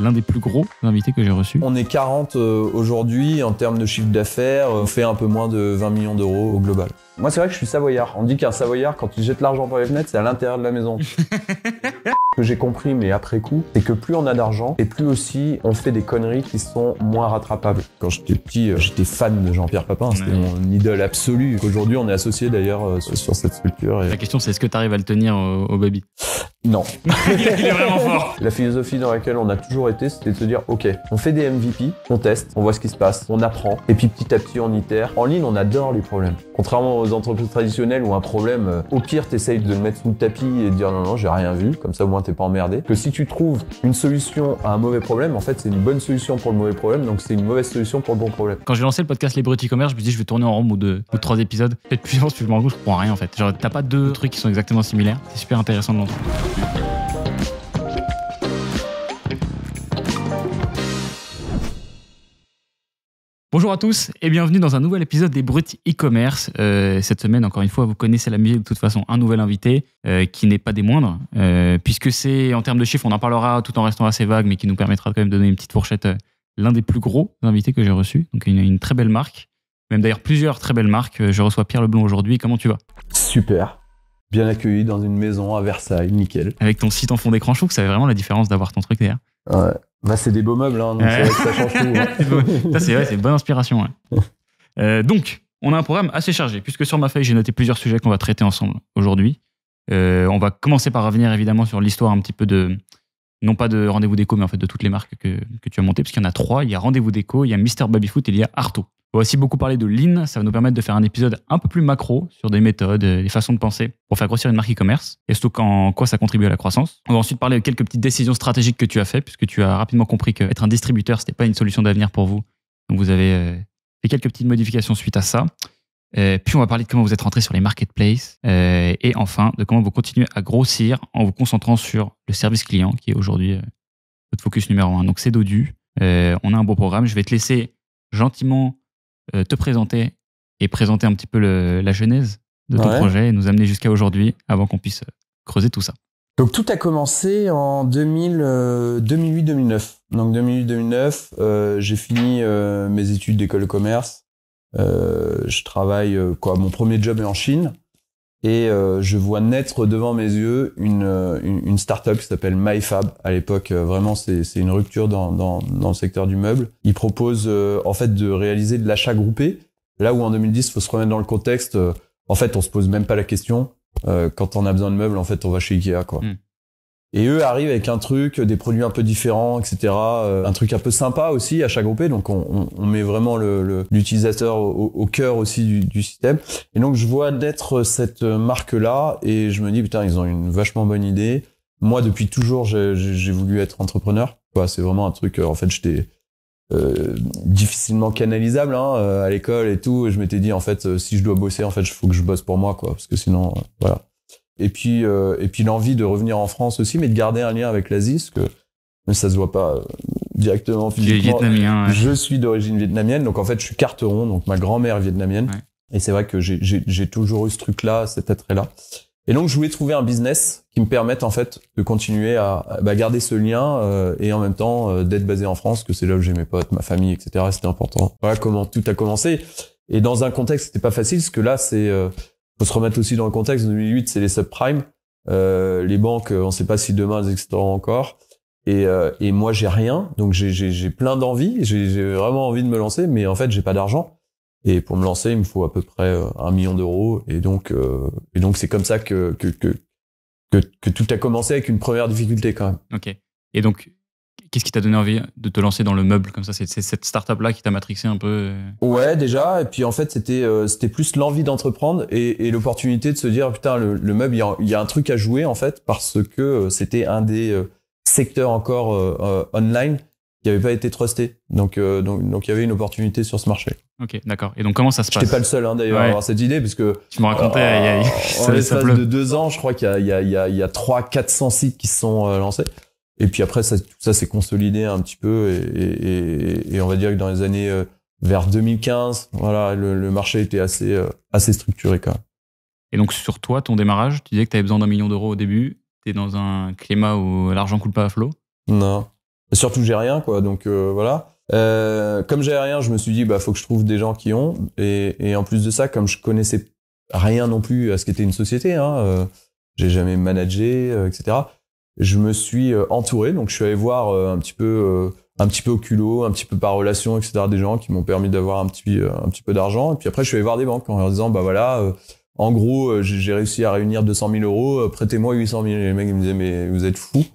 L'un des plus gros invités que j'ai reçus. On est 40 aujourd'hui en termes de chiffre d'affaires, on fait un peu moins de 20 millions d'euros au global. Moi c'est vrai que je suis savoyard, on dit qu'un savoyard quand il jette l'argent par les fenêtres c'est à l'intérieur de la maison. Ce que j'ai compris mais après coup, c'est que plus on a d'argent et plus aussi on fait des conneries qui sont moins rattrapables. Quand j'étais petit, j'étais fan de Jean-Pierre Papin, c'était mon idole absolue. Aujourd'hui on est associés d'ailleurs sur cette sculpture. Et... La question c'est est-ce que tu arrives à le tenir au baby? Non. Il est vraiment fort. La philosophie dans laquelle on a toujours été, c'était de se dire ok, on fait des MVP, on teste, on voit ce qui se passe, on apprend, et puis petit à petit on itère. En ligne, on adore les problèmes. Contrairement aux entreprises traditionnelles où un problème, au pire, t'essayes de le mettre sous le tapis et de dire non, non, j'ai rien vu, comme ça au moins t'es pas emmerdé. Que si tu trouves une solution à un mauvais problème, en fait c'est une bonne solution pour le mauvais problème, donc c'est une mauvaise solution pour le bon problème. Quand j'ai lancé le podcast Les Brutis Commerce, je me dis je vais tourner en rond ou deux ou trois épisodes. Peut-être plus, je me rends compte, je comprends rien en fait. Genre t'as pas deux trucs qui sont exactement similaires. C'est super intéressant de l'entendre. Bonjour à tous et bienvenue dans un nouvel épisode des Brutis e-commerce. Cette semaine, encore une fois, vous connaissez la musique de toute façon, un nouvel invité qui n'est pas des moindres, puisque c'est, en termes de chiffres, on en parlera tout en restant assez vague, mais qui nous permettra quand même de donner une petite fourchette, l'un des plus gros invités que j'ai reçu, donc une très belle marque, même d'ailleurs plusieurs très belles marques. Je reçois Pierre Leblond aujourd'hui, comment tu vas? Super. Bien accueilli dans une maison à Versailles, nickel. Avec ton site en fond d'écran, je trouve que ça fait vraiment la différence d'avoir ton truc derrière. Ouais, bah c'est des beaux meubles, hein, donc ouais. Ça change tout. Hein. C'est vrai, c'est une bonne inspiration. Ouais. Donc, on a un programme assez chargé, puisque sur ma feuille, j'ai noté plusieurs sujets qu'on va traiter ensemble aujourd'hui. On va commencer par revenir évidemment sur l'histoire un petit peu de, non pas de Rendez-vous Déco, mais en fait de toutes les marques que tu as montées, parce qu'il y en a trois. Il y a Rendez-vous Déco, il y a Mister Babyfoot et il y a Hartô. On va aussi beaucoup parler de Lean, ça va nous permettre de faire un épisode un peu plus macro sur des méthodes, des façons de penser pour faire grossir une marque e-commerce et surtout en quoi ça contribue à la croissance. On va ensuite parler de quelques petites décisions stratégiques que tu as faites puisque tu as rapidement compris qu'être un distributeur, c'était pas une solution d'avenir pour vous. Donc vous avez fait quelques petites modifications suite à ça. Puis on va parler de comment vous êtes rentré sur les marketplaces et enfin de comment vous continuez à grossir en vous concentrant sur le service client qui est aujourd'hui votre focus numéro 1. Donc c'est Dodu, on a un beau programme, je vais te laisser gentiment te présenter et présenter un petit peu la genèse de ton projet et nous amener jusqu'à aujourd'hui avant qu'on puisse creuser tout ça. Donc tout a commencé en 2008-2009. Donc 2008-2009, j'ai fini mes études d'école de commerce. Je travaille, mon premier job est en Chine et je vois naître devant mes yeux une start-up qui s'appelle MyFab. À l'époque, vraiment, c'est une rupture dans le secteur du meuble. Ils proposent en fait de réaliser de l'achat groupé. Là où en 2010, il faut se remettre dans le contexte. En fait, on se pose même pas la question. Quand on a besoin de meubles, en fait, on va chez Ikea, quoi. Mm. Et eux arrivent avec un truc, des produits un peu différents, etc. Un truc un peu sympa aussi, achat groupé. Donc on met vraiment l'utilisateur au cœur aussi du système. Et donc je vois naître cette marque-là et je me dis putain, ils ont une vachement bonne idée. Moi depuis toujours j'ai voulu être entrepreneur. C'est vraiment un truc. En fait j'étais difficilement canalisable à l'école et tout. Et je m'étais dit en fait si je dois bosser en fait il faut que je bosse pour moi parce que sinon voilà. Et puis l'envie de revenir en France aussi, mais de garder un lien avec l'Asie, parce que même ça se voit pas directement physiquement. Je suis d'origine vietnamienne, donc en fait je suis carteron, donc ma grand-mère est vietnamienne. Ouais. Et c'est vrai que j'ai toujours eu ce truc-là, cet attrait-là. Et donc je voulais trouver un business qui me permette en fait de continuer à garder ce lien et en même temps d'être basé en France, que c'est là où j'ai mes potes, ma famille, etc. C'était important. Voilà comment tout a commencé. Et dans un contexte, c'était pas facile, parce que là c'est faut se remettre aussi dans le contexte. 2008, c'est les subprimes. Les banques, on ne sait pas si demain elles existeront encore. Et moi, j'ai rien. Donc, j'ai plein d'envie. J'ai vraiment envie de me lancer, mais en fait, j'ai pas d'argent. Et pour me lancer, il me faut à peu près 1 million d'euros. Et donc, c'est comme ça que tout a commencé avec une première difficulté quand même. Ok. Et donc, qu'est-ce qui t'a donné envie de te lancer dans le meuble comme ça? C'est cette start-up-là qui t'a matrixé un peu? Ouais, déjà. Et puis, en fait, c'était plus l'envie d'entreprendre et l'opportunité de se dire, putain, le meuble, il y a un truc à jouer, en fait, parce que c'était un des secteurs encore online qui n'avait pas été trusté. Donc, il y avait une opportunité sur ce marché. Ok, d'accord. Et donc, comment ça se passe? J'étais pas le seul, d'ailleurs, à avoir cette idée, parce que... Tu me racontais, en l'espace de 2 ans, je crois qu'il y a 300-400 sites qui se sont lancés. Et puis après, tout ça s'est consolidé un petit peu et on va dire que dans les années vers 2015, voilà, le marché était assez structuré quand même. Et donc sur toi, ton démarrage, tu disais que tu avais besoin d'1 million d'euros au début. Tu es dans un climat où l'argent coule pas à flot? Non. Et surtout j'ai rien quoi, donc voilà. Comme j'avais rien, je me suis dit bah faut que je trouve des gens qui ont, et en plus de ça, comme je connaissais rien non plus à ce qu'était une société, hein, j'ai jamais managé, etc. Je me suis entouré, donc je suis allé voir un petit peu au culot, un petit peu par relation, etc. des gens qui m'ont permis d'avoir un petit peu d'argent. Et puis après je suis allé voir des banques en leur disant bah voilà, en gros j'ai réussi à réunir 200 000 €, prêtez-moi 800 000. Et les mecs ils me disaient mais vous êtes fous.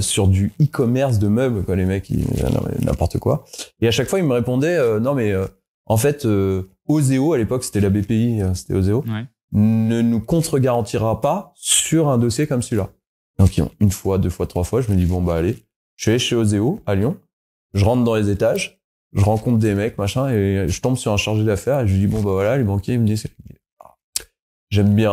Sur du e-commerce de meubles quoi, les mecs ils n'importe quoi, et à chaque fois ils me répondaient non mais en fait Oseo, à l'époque c'était la BPI, c'était Oseo, ouais, ne nous contre-garantira pas sur un dossier comme celui-là. Donc une fois, deux fois, trois fois, je me dis bon bah allez, je suis allé chez Oseo à Lyon, je rentre dans les étages, je rencontre des mecs machin, et je tombe sur un chargé d'affaires et je lui dis bon bah voilà, les banquiers ils me disent j'aime bien,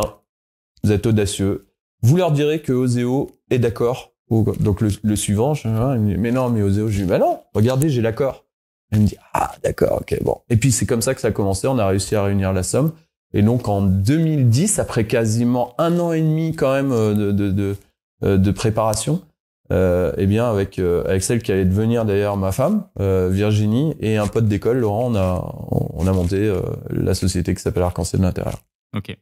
vous êtes audacieux, vous leur direz que Oseo est d'accord. Donc le suivant, il me dit mais non mais Oseo, je lui dis bah non, regardez j'ai l'accord. Elle me dit ah d'accord, ok, bon. Et puis c'est comme ça que ça a commencé, on a réussi à réunir la somme, et donc en 2010, après quasiment un an et demi quand même de préparation, eh bien avec celle qui allait devenir d'ailleurs ma femme, Virginie, et un pote d'école, Laurent, on a monté la société qui s'appelle Arc-en-Ciel de l'intérieur. Ok.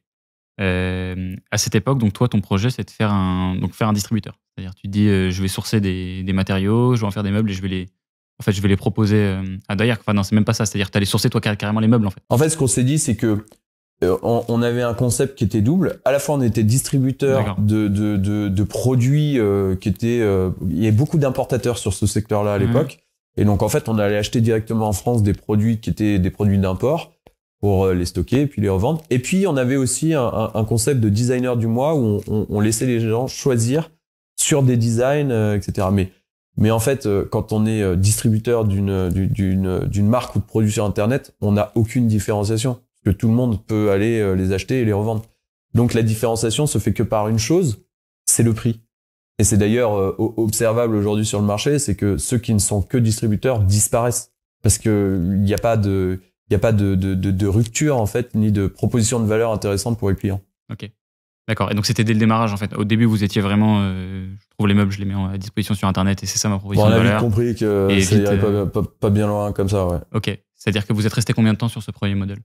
À cette époque, donc toi, ton projet, c'est de faire un distributeur. C'est-à-dire, tu te dis, je vais sourcer des matériaux, je vais en faire des meubles et je vais les proposer à Dayak. Enfin, non, c'est même pas ça. C'est-à-dire, tu allais sourcer toi carrément les meubles, en fait. En fait, ce qu'on s'est dit, c'est que on avait un concept qui était double. À la fois, on était distributeur de produits qui étaient. Il y avait beaucoup d'importateurs sur ce secteur-là à l'époque, et donc en fait, on allait acheter directement en France des produits qui étaient des produits d'import, pour les stocker et puis les revendre. Et puis, on avait aussi un concept de designer du mois où on laissait les gens choisir sur des designs, etc. Mais en fait, quand on est distributeur d'une marque ou de produit sur Internet, on n'a aucune différenciation, parce que tout le monde peut aller les acheter et les revendre. Donc, la différenciation se fait que par une chose, c'est le prix. Et c'est d'ailleurs observable aujourd'hui sur le marché, c'est que ceux qui ne sont que distributeurs disparaissent, parce que il n'y a pas de rupture, en fait, ni de proposition de valeur intéressante pour les clients. Ok, d'accord. Et donc, c'était dès le démarrage, en fait. Au début, vous étiez vraiment... je trouve les meubles, je les mets à disposition sur Internet et c'est ça ma proposition de valeur. On a vite compris que et ça irait pas bien loin comme ça, ouais. Ok. C'est-à-dire que vous êtes resté combien de temps sur ce premier modèle?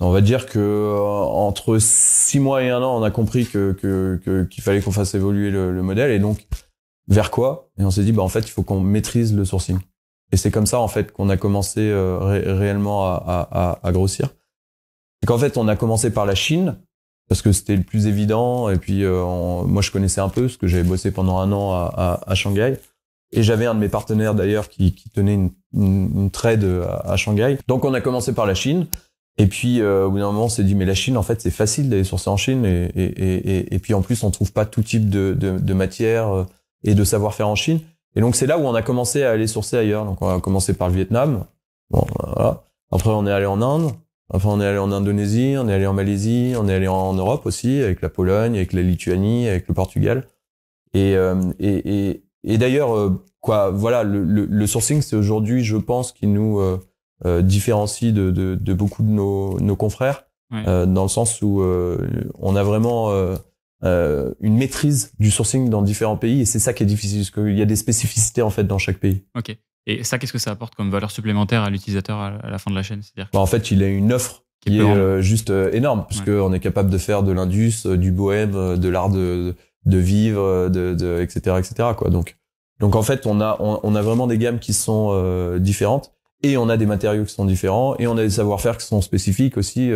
On va dire que entre 6 mois et 1 an, on a compris qu'il fallait qu'on fasse évoluer le modèle. Et donc, vers quoi? Et on s'est dit, bah, en fait, il faut qu'on maîtrise le sourcing. Et c'est comme ça, en fait, qu'on a commencé réellement à grossir. C'est qu'en fait, on a commencé par la Chine, parce que c'était le plus évident. Et puis, moi, je connaissais un peu, parce que j'avais bossé pendant 1 an à Shanghai. Et j'avais un de mes partenaires, d'ailleurs, qui tenait une trade à Shanghai. Donc, on a commencé par la Chine. Et puis, au bout d'un moment, on s'est dit, mais la Chine, en fait, c'est facile d'aller sourcer en Chine. Et puis, en plus, on trouve pas tout type de matière et de savoir-faire en Chine. Et donc, c'est là où on a commencé à aller sourcer ailleurs. Donc, on a commencé par le Vietnam. Bon, voilà. Après, on est allé en Inde. Après, on est allé en Indonésie. On est allé en Malaisie. On est allé en Europe aussi, avec la Pologne, avec la Lituanie, avec le Portugal. Et d'ailleurs, quoi, voilà, le sourcing, c'est aujourd'hui, je pense, qui nous différencie de beaucoup de nos confrères, ouais, dans le sens où on a vraiment... une maîtrise du sourcing dans différents pays, et c'est ça qui est difficile parce qu'il y a des spécificités en fait dans chaque pays. Ok. Et ça, qu'est-ce que ça apporte comme valeur supplémentaire à l'utilisateur à la fin de la chaîne? C'est-à-dire en fait, il a une offre qui est juste énorme, parce qu'on est capable de faire de l'indus, du bohème, de l'art de vivre, etc., etc., quoi. Donc en fait, on a vraiment des gammes qui sont différentes, et on a des matériaux qui sont différents, et on a des savoir-faire qui sont spécifiques aussi.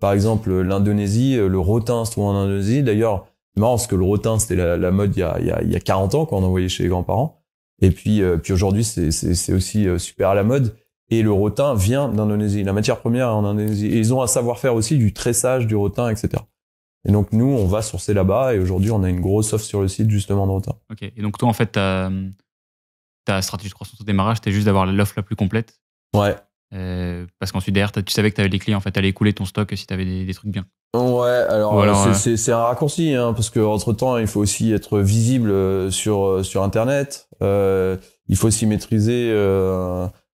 Par exemple, l'Indonésie, le rotin se trouve en Indonésie. D'ailleurs, c'est marrant parce que le rotin, c'était la mode il y a 40 ans, qu'on envoyait chez les grands-parents. Et puis aujourd'hui, c'est aussi super à la mode. Et le rotin vient d'Indonésie. La matière première est en Indonésie. Et ils ont un savoir-faire aussi du tressage du rotin, etc. Et donc, nous, on va sourcer là-bas. Et aujourd'hui, on a une grosse offre sur le site, justement, de rotin. Ok. Et donc, toi, en fait, ta stratégie de croissance au démarrage, c'était juste d'avoir l'offre la plus complète. Ouais. Parce qu'ensuite derrière tu savais que tu avais les clients, en fait, t'allais écouler ton stock si tu avais des trucs bien. Ouais, alors c'est un raccourci, hein, parce que entre temps il faut aussi être visible sur internet, il faut aussi maîtriser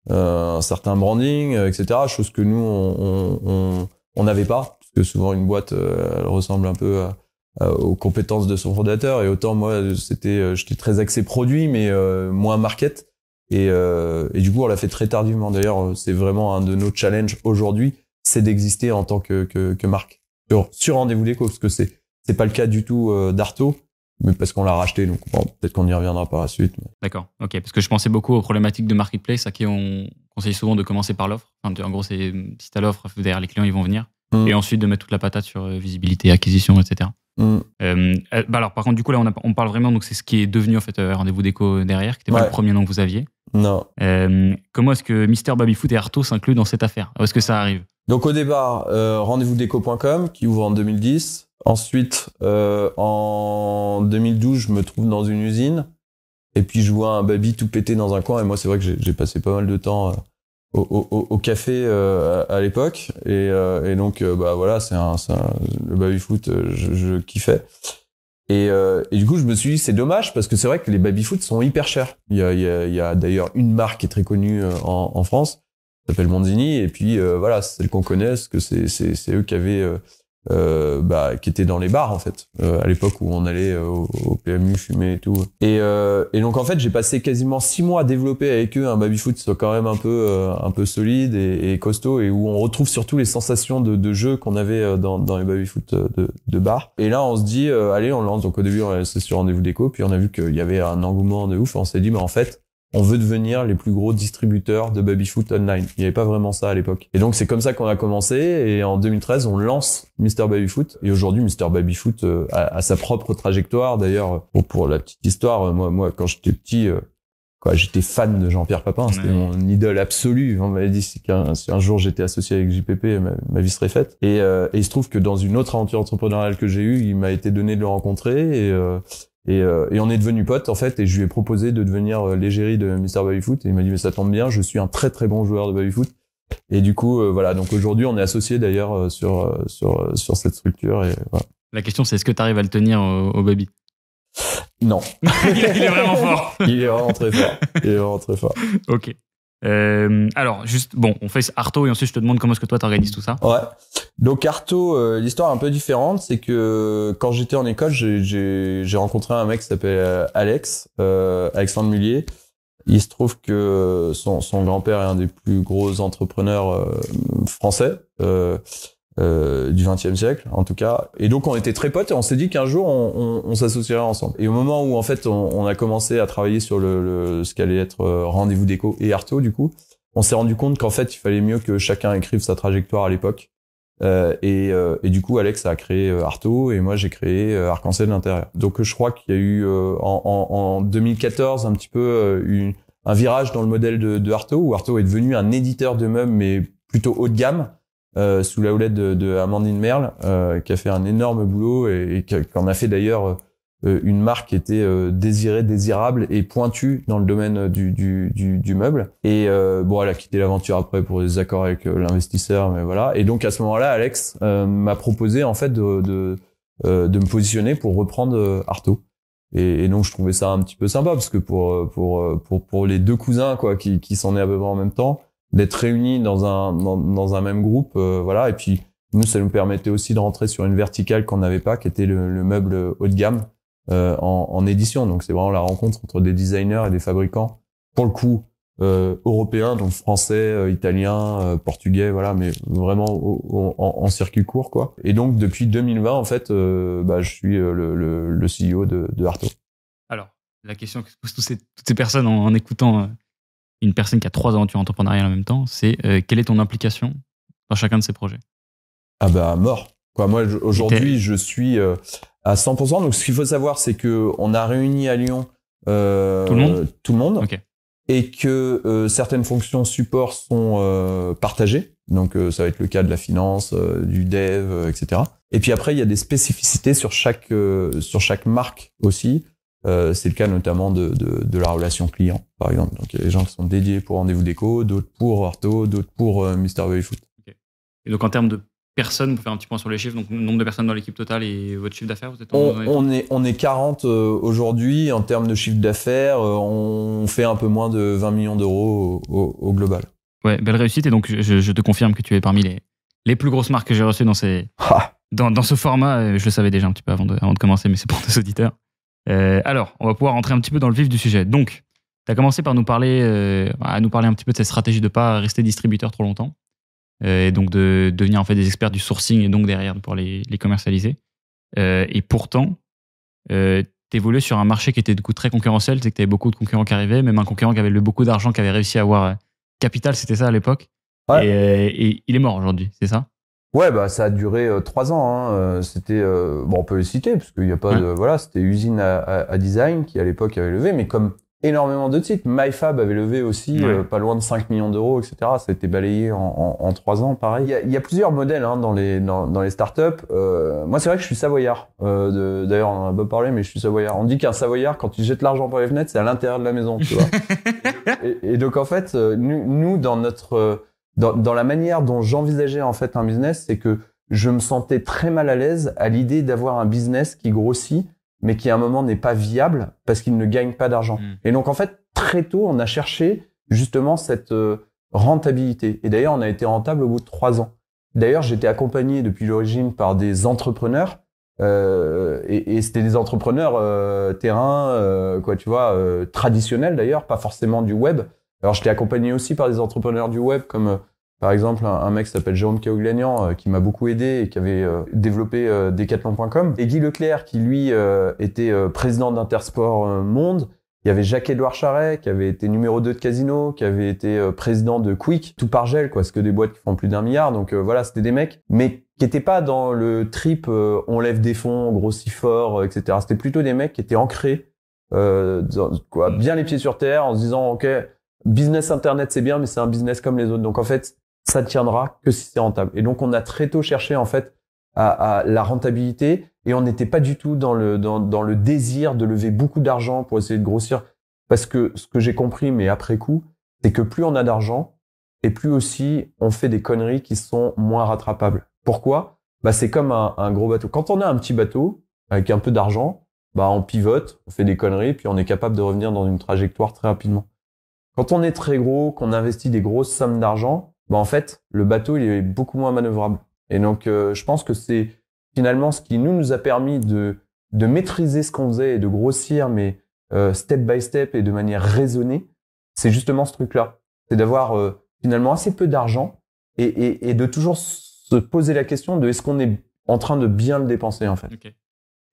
un certain branding, etc., chose que nous on n'avait pas, parce que souvent une boîte elle ressemble un peu aux compétences de son fondateur, et autant moi j'étais très axé produit mais moins market. Et du coup, on l'a fait très tardivement. D'ailleurs, c'est vraiment un de nos challenges aujourd'hui, c'est d'exister en tant que marque sur Rendez-vous Déco, parce que c'est pas le cas du tout d'Hartô, mais parce qu'on l'a racheté, donc bon, peut-être qu'on y reviendra par la suite. Mais... D'accord, ok, parce que je pensais beaucoup aux problématiques de marketplace à qui on conseille souvent de commencer par l'offre. Enfin, en gros, c'est si t'as l'offre, derrière les clients, ils vont venir. Et ensuite de mettre toute la patate sur visibilité, acquisition, etc. Bah alors par contre du coup là on parle vraiment, donc c'est ce qui est devenu en fait Rendez-vous Déco derrière, qui n'était pas le premier nom que vous aviez. Non. Comment est-ce que Mister Babyfoot et Hartô s'incluent dans cette affaire? Où est-ce que ça arrive? Donc au départ Rendez-vous Déco.com qui ouvre en 2010. Ensuite en 2012 je me trouve dans une usine et puis je vois un baby tout pété dans un coin, et moi c'est vrai que j'ai passé pas mal de temps au café à l'époque, et donc bah voilà, le babyfoot je kiffais, et du coup je me suis dit c'est dommage parce que c'est vrai que les babyfoot sont hyper chers. Il y a d'ailleurs une marque qui est très connue en France, s'appelle Mondini, et puis voilà, c'est celle qu'on connaît parce que c'est eux qui avaient qui étaient dans les bars en fait à l'époque où on allait au PMU fumer et tout, et donc en fait j'ai passé quasiment 6 mois à développer avec eux un babyfoot qui soit quand même un peu solide et costaud, et où on retrouve surtout les sensations de jeu qu'on avait dans les babyfoot de bar. Et là on se dit allez, on lance. Donc au début c'est sur Rendez-vous Déco, puis on a vu qu'il y avait un engouement de ouf, on s'est dit mais en fait on veut devenir les plus gros distributeurs de babyfoot online. Il n'y avait pas vraiment ça à l'époque. Et donc, c'est comme ça qu'on a commencé. Et en 2013, on lance Mister Babyfoot. Et aujourd'hui, Mister Babyfoot a sa propre trajectoire. D'ailleurs, pour la petite histoire, moi quand j'étais petit, j'étais fan de Jean-Pierre Papin. C'était mon idole absolue. On m'avait dit si un jour j'étais associé avec JPP, ma vie serait faite. Et il se trouve que dans une autre aventure entrepreneuriale que j'ai eue, il m'a été donné de le rencontrer. Et on est devenu potes en fait, et je lui ai proposé de devenir l'égérie de Mister Babyfoot, et il m'a dit mais ça tombe bien, je suis un très très bon joueur de Babyfoot. Et du coup voilà, donc aujourd'hui on est associés d'ailleurs sur cette structure, et voilà. La question c'est est-ce que tu arrives à le tenir au baby? Non. il est vraiment fort. Il est vraiment très fort. Il est vraiment très fort. Ok. Alors juste bon, on fait Hartô et ensuite je te demande comment est-ce que toi t'organises tout ça. Ouais. Donc Hartô, l'histoire est un peu différente, c'est que quand j'étais en école, j'ai rencontré un mec qui s'appelle Alex, Alexandre Muller. Il se trouve que son grand-père est un des plus gros entrepreneurs français du XXe siècle en tout cas. Et donc on était très potes et on s'est dit qu'un jour on s'associerait ensemble. Et au moment où en fait on a commencé à travailler sur ce qu'allait être Rendez-vous Déco et Hartô, du coup, on s'est rendu compte qu'en fait il fallait mieux que chacun écrive sa trajectoire à l'époque. Et du coup Alex a créé Hartô et moi j'ai créé Arc-en-Ciel de l'intérieur. Donc je crois qu'il y a eu en 2014 un petit peu un virage dans le modèle de Hartô, où Hartô est devenu un éditeur de meubles mais plutôt haut de gamme, sous la houlette de Amandine Merle, qui a fait un énorme boulot et qui en a fait d'ailleurs une marque qui était désirée, désirable et pointue dans le domaine du meuble. Et bon, elle a quitté l'aventure après pour des accords avec l'investisseur, mais voilà. Et donc à ce moment-là, Alex m'a proposé en fait de me positionner pour reprendre Hartô. Et donc je trouvais ça un petit peu sympa parce que pour les deux cousins quoi qui s'en est à peu près en même temps, d'être réunis dans un même groupe, voilà. Et puis nous, ça nous permettait aussi de rentrer sur une verticale qu'on n'avait pas, qui était le meuble haut de gamme en édition. Donc c'est vraiment la rencontre entre des designers et des fabricants, pour le coup européens, donc français, italiens, portugais, voilà, mais vraiment en circuit court quoi. Et donc depuis 2020 en fait, je suis le CEO de Hartô. Alors la question que se posent toutes ces personnes en écoutant une personne qui a 3 aventures entrepreneuriales en même temps, c'est quelle est ton implication dans chacun de ces projets? Ah bah mort. Quoi, moi aujourd'hui je suis à 100%. Donc ce qu'il faut savoir c'est que on a réuni à Lyon tout le monde okay. Et que certaines fonctions support sont partagées. Donc ça va être le cas de la finance, du dev, etc. Et puis après il y a des spécificités sur chaque marque aussi. C'est le cas notamment de la relation client, par exemple. Donc, il y a des gens qui sont dédiés pour Rendez-vous Déco, d'autres pour Hartô, d'autres pour Mister Babyfoot. Okay. Et donc, en termes de personnes, pour faire un petit point sur les chiffres, donc nombre de personnes dans l'équipe totale et votre chiffre d'affaires, vous êtes on est 40 aujourd'hui. En termes de chiffre d'affaires, on fait un peu moins de 20 millions d'euros au global. Ouais, belle réussite. Et donc, je te confirme que tu es parmi les plus grosses marques que j'ai reçues dans ce format. Je le savais déjà un petit peu avant de commencer, mais c'est pour nos auditeurs. Alors, on va pouvoir rentrer un petit peu dans le vif du sujet. Donc, Tu as commencé par nous parler, un petit peu de cette stratégie de ne pas rester distributeur trop longtemps et donc de devenir en fait des experts du sourcing et donc derrière pour les commercialiser. Et pourtant, tu évoluais sur un marché qui était du coup très concurrentiel, c'est que tu avais beaucoup de concurrents qui arrivaient, même un concurrent qui avait beaucoup d'argent, qui avait réussi à avoir capital, c'était ça à l'époque. Ouais. Et il est mort aujourd'hui, c'est ça? Ouais, bah ça a duré 3 ans. Hein. C'était bon, on peut le citer parce qu'il n'y a pas de voilà, c'était Usine à Design qui à l'époque avait levé, mais comme énormément de titres, MyFab avait levé aussi pas loin de 5 millions d'euros, etc. Ça a été balayé en 3 ans, pareil. Il y a plusieurs modèles hein, dans les startups. Moi, c'est vrai que je suis savoyard. D'ailleurs, on en a pas parlé, mais je suis savoyard. On dit qu'un savoyard, quand il jette l'argent par les fenêtres, c'est à l'intérieur de la maison, tu vois. Et donc en fait, nous dans notre dans la manière dont j'envisageais en fait un business, c'est que je me sentais très mal à l'aise à l'idée d'avoir un business qui grossit, mais qui à un moment n'est pas viable parce qu'il ne gagne pas d'argent. Et donc en fait, très tôt, on a cherché justement cette rentabilité. Et d'ailleurs, on a été rentable au bout de 3 ans. D'ailleurs, j'étais accompagné depuis l'origine par des entrepreneurs et c'était des entrepreneurs terrain, quoi, tu vois, traditionnels d'ailleurs, pas forcément du web. Alors, je l'ai accompagné aussi par des entrepreneurs du web, comme par exemple un mec qui s'appelle Jérôme Kaoglagnan, qui m'a beaucoup aidé et qui avait développé Decathlon.com. Et Guy Leclerc, qui lui était président d'Intersport Monde. Il y avait Jacques-Édouard Charest, qui avait été numéro 2 de Casino, qui avait été président de Quick, tout par gel, quoi, parce que des boîtes qui font plus d'1 milliard. Donc voilà, c'était des mecs, mais qui n'étaient pas dans le trip on lève des fonds, on grossit fort, etc. C'était plutôt des mecs qui étaient ancrés, quoi, bien les pieds sur terre, en se disant « ok, business internet c'est bien mais c'est un business comme les autres, donc en fait ça ne tiendra que si c'est rentable ». Et donc on a très tôt cherché en fait à la rentabilité et on n'était pas du tout dans le désir de lever beaucoup d'argent pour essayer de grossir, parce que ce que j'ai compris mais après coup, c'est que plus on a d'argent et plus aussi on fait des conneries qui sont moins rattrapables. Pourquoi? Bah c'est comme un gros bateau. Quand on a un petit bateau avec un peu d'argent, bah on pivote, on fait des conneries puis on est capable de revenir dans une trajectoire très rapidement. Quand on est très gros, qu'on investit des grosses sommes d'argent, bah en fait, le bateau, il est beaucoup moins manœuvrable. Et donc, je pense que c'est finalement ce qui nous a permis de maîtriser ce qu'on faisait et de grossir, mais step by step et de manière raisonnée, c'est justement ce truc-là. C'est d'avoir finalement assez peu d'argent et de toujours se poser la question de est-ce qu'on est en train de bien le dépenser, en fait. Okay.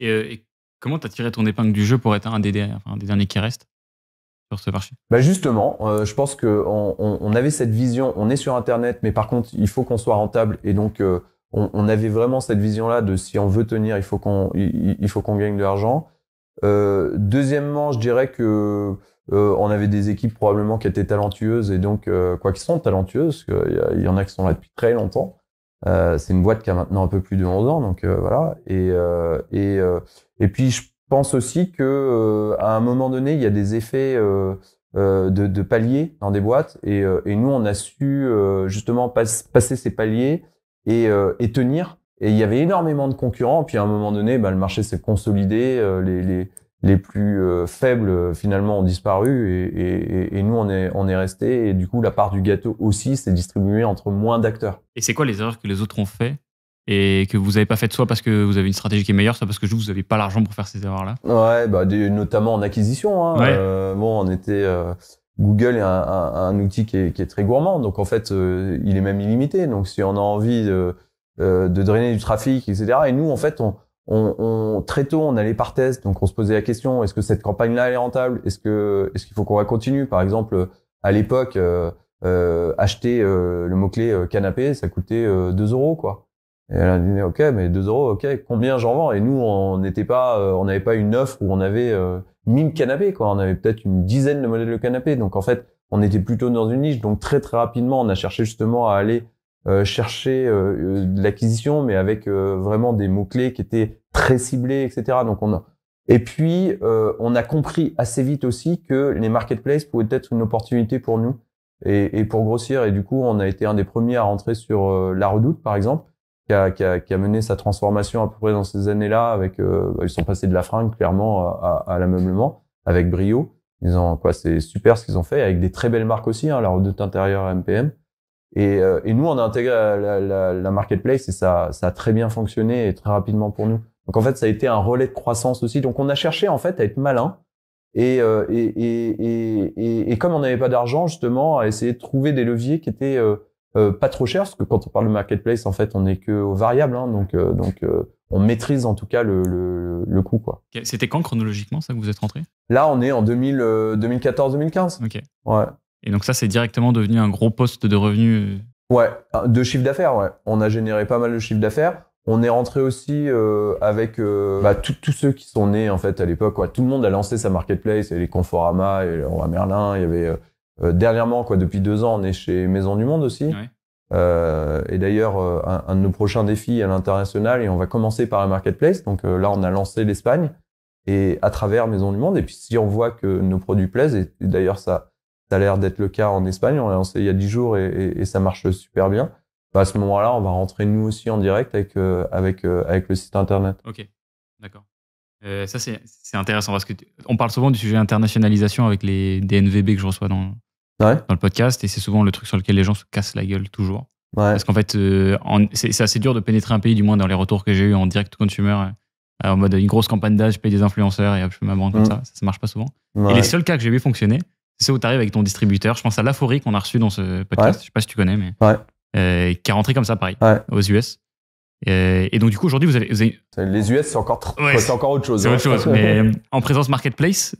Et comment t'as tiré ton épingle du jeu pour être un des derniers qui reste sur ce marché? Bah justement, je pense que on avait cette vision, on est sur Internet, mais par contre, il faut qu'on soit rentable. Et donc, on avait vraiment cette vision-là de si on veut tenir, il faut qu'on gagne de l'argent. Deuxièmement, je dirais que on avait des équipes probablement qui étaient talentueuses et donc, quoi qu'ils sont talentueuses, parce qu'il y en a qui sont là depuis très longtemps. C'est une boîte qui a maintenant un peu plus de 11 ans, donc voilà. Et puis, je pense aussi que à un moment donné, il y a des effets de paliers dans des boîtes et nous, on a su justement passer ces paliers et tenir. Et il y avait énormément de concurrents. Puis à un moment donné, bah, le marché s'est consolidé, les plus faibles finalement ont disparu et nous, on est restés. Et du coup, la part du gâteau aussi s'est distribuée entre moins d'acteurs. Et c'est quoi les erreurs que les autres ont fait et que vous n'avez pas fait, soit parce que vous avez une stratégie qui est meilleure, soit parce que vous n'avez pas l'argent pour faire ces erreurs-là? Ouais, bah, notamment en acquisition. Hein. Ouais. Bon, on était Google est un outil qui est très gourmand, donc en fait, il est même illimité. Donc si on a envie de drainer du trafic, etc. Et nous, en fait, on très tôt, on allait par test, donc on se posait la question est-ce que cette campagne-là elle est rentable? Est-ce qu'il faut qu'on la continue? Par exemple, à l'époque, acheter le mot-clé canapé, ça coûtait 2 euros, quoi. Et elle a dit ok, mais 2 euros, ok, combien j'en vends? Et nous, on n'était pas, on n'avait pas une offre où on avait 1000 canapés, quoi. On avait peut-être une dizaine de modèles de canapés. Donc en fait, on était plutôt dans une niche. Donc très très rapidement, on a cherché justement à aller chercher de l'acquisition, mais avec vraiment des mots clés qui étaient très ciblés, etc. Donc et puis on a compris assez vite aussi que les marketplaces pouvaient être une opportunité pour nous et pour grossir. Et du coup, on a été un des premiers à rentrer sur la Redoute, par exemple. Qui a mené sa transformation à peu près dans ces années-là, avec ils sont passés de la fringue clairement à l'ameublement avec brio. Ils ont quoi, c'est super ce qu'ils ont fait avec des très belles marques aussi, hein, la Redoute Intérieure, MPM. Et nous on a intégré la marketplace et ça a très bien fonctionné et très rapidement pour nous. Donc en fait ça a été un relais de croissance aussi. Donc on a cherché en fait à être malin Et comme on n'avait pas d'argent, justement, à essayer de trouver des leviers qui étaient pas trop chers, parce que quand on parle de marketplace, en fait, on n'est que aux variables, hein, donc on maîtrise en tout cas le coût, quoi. C'était quand chronologiquement ça que vous êtes rentré? Là, on est en 2014-2015. Ok. Ouais. Et donc ça, c'est directement devenu un gros poste de revenus. Ouais, de chiffre d'affaires. Ouais. On a généré pas mal de chiffre d'affaires. On est rentré aussi avec tous ceux qui sont nés en fait à l'époque. Tout le monde a lancé sa marketplace. Il y avait les Conforama, il y avait le Roi Merlin. Il y avait dernièrement, depuis 2 ans, on est chez Maison du Monde aussi. Ouais. Et d'ailleurs, un de nos prochains défis à l'international, et on va commencer par la marketplace. Donc là, on a lancé l'Espagne et à travers Maison du Monde. Et puis si on voit que nos produits plaisent, et d'ailleurs ça a l'air d'être le cas en Espagne, on l'a lancé il y a 10 jours et ça marche super bien. Bah à ce moment-là, on va rentrer nous aussi en direct avec le site internet. Ok, d'accord. Ça, c'est intéressant parce qu'on parle souvent du sujet internationalisation avec les DNVB que je reçois dans le podcast, et c'est souvent le truc sur lequel les gens se cassent la gueule toujours. Ouais. Parce qu'en fait, c'est assez dur de pénétrer un pays, du moins dans les retours que j'ai eu en direct consumer, en mode une grosse campagne d'âge, je paye des influenceurs et hop, je peux m'abonner comme ça. Ça marche pas souvent. Ouais. Et les seuls cas que j'ai vu fonctionner, c'est où tu arrives avec ton distributeur. Je pense à l'aphorie qu'on a reçu dans ce podcast. Ouais. Je sais pas si tu connais, mais qui est rentré comme ça, pareil, aux US. Et donc, du coup, aujourd'hui, vous avez... Les US, c'est encore, encore autre chose. C'est autre chose. Mais en présence marketplace,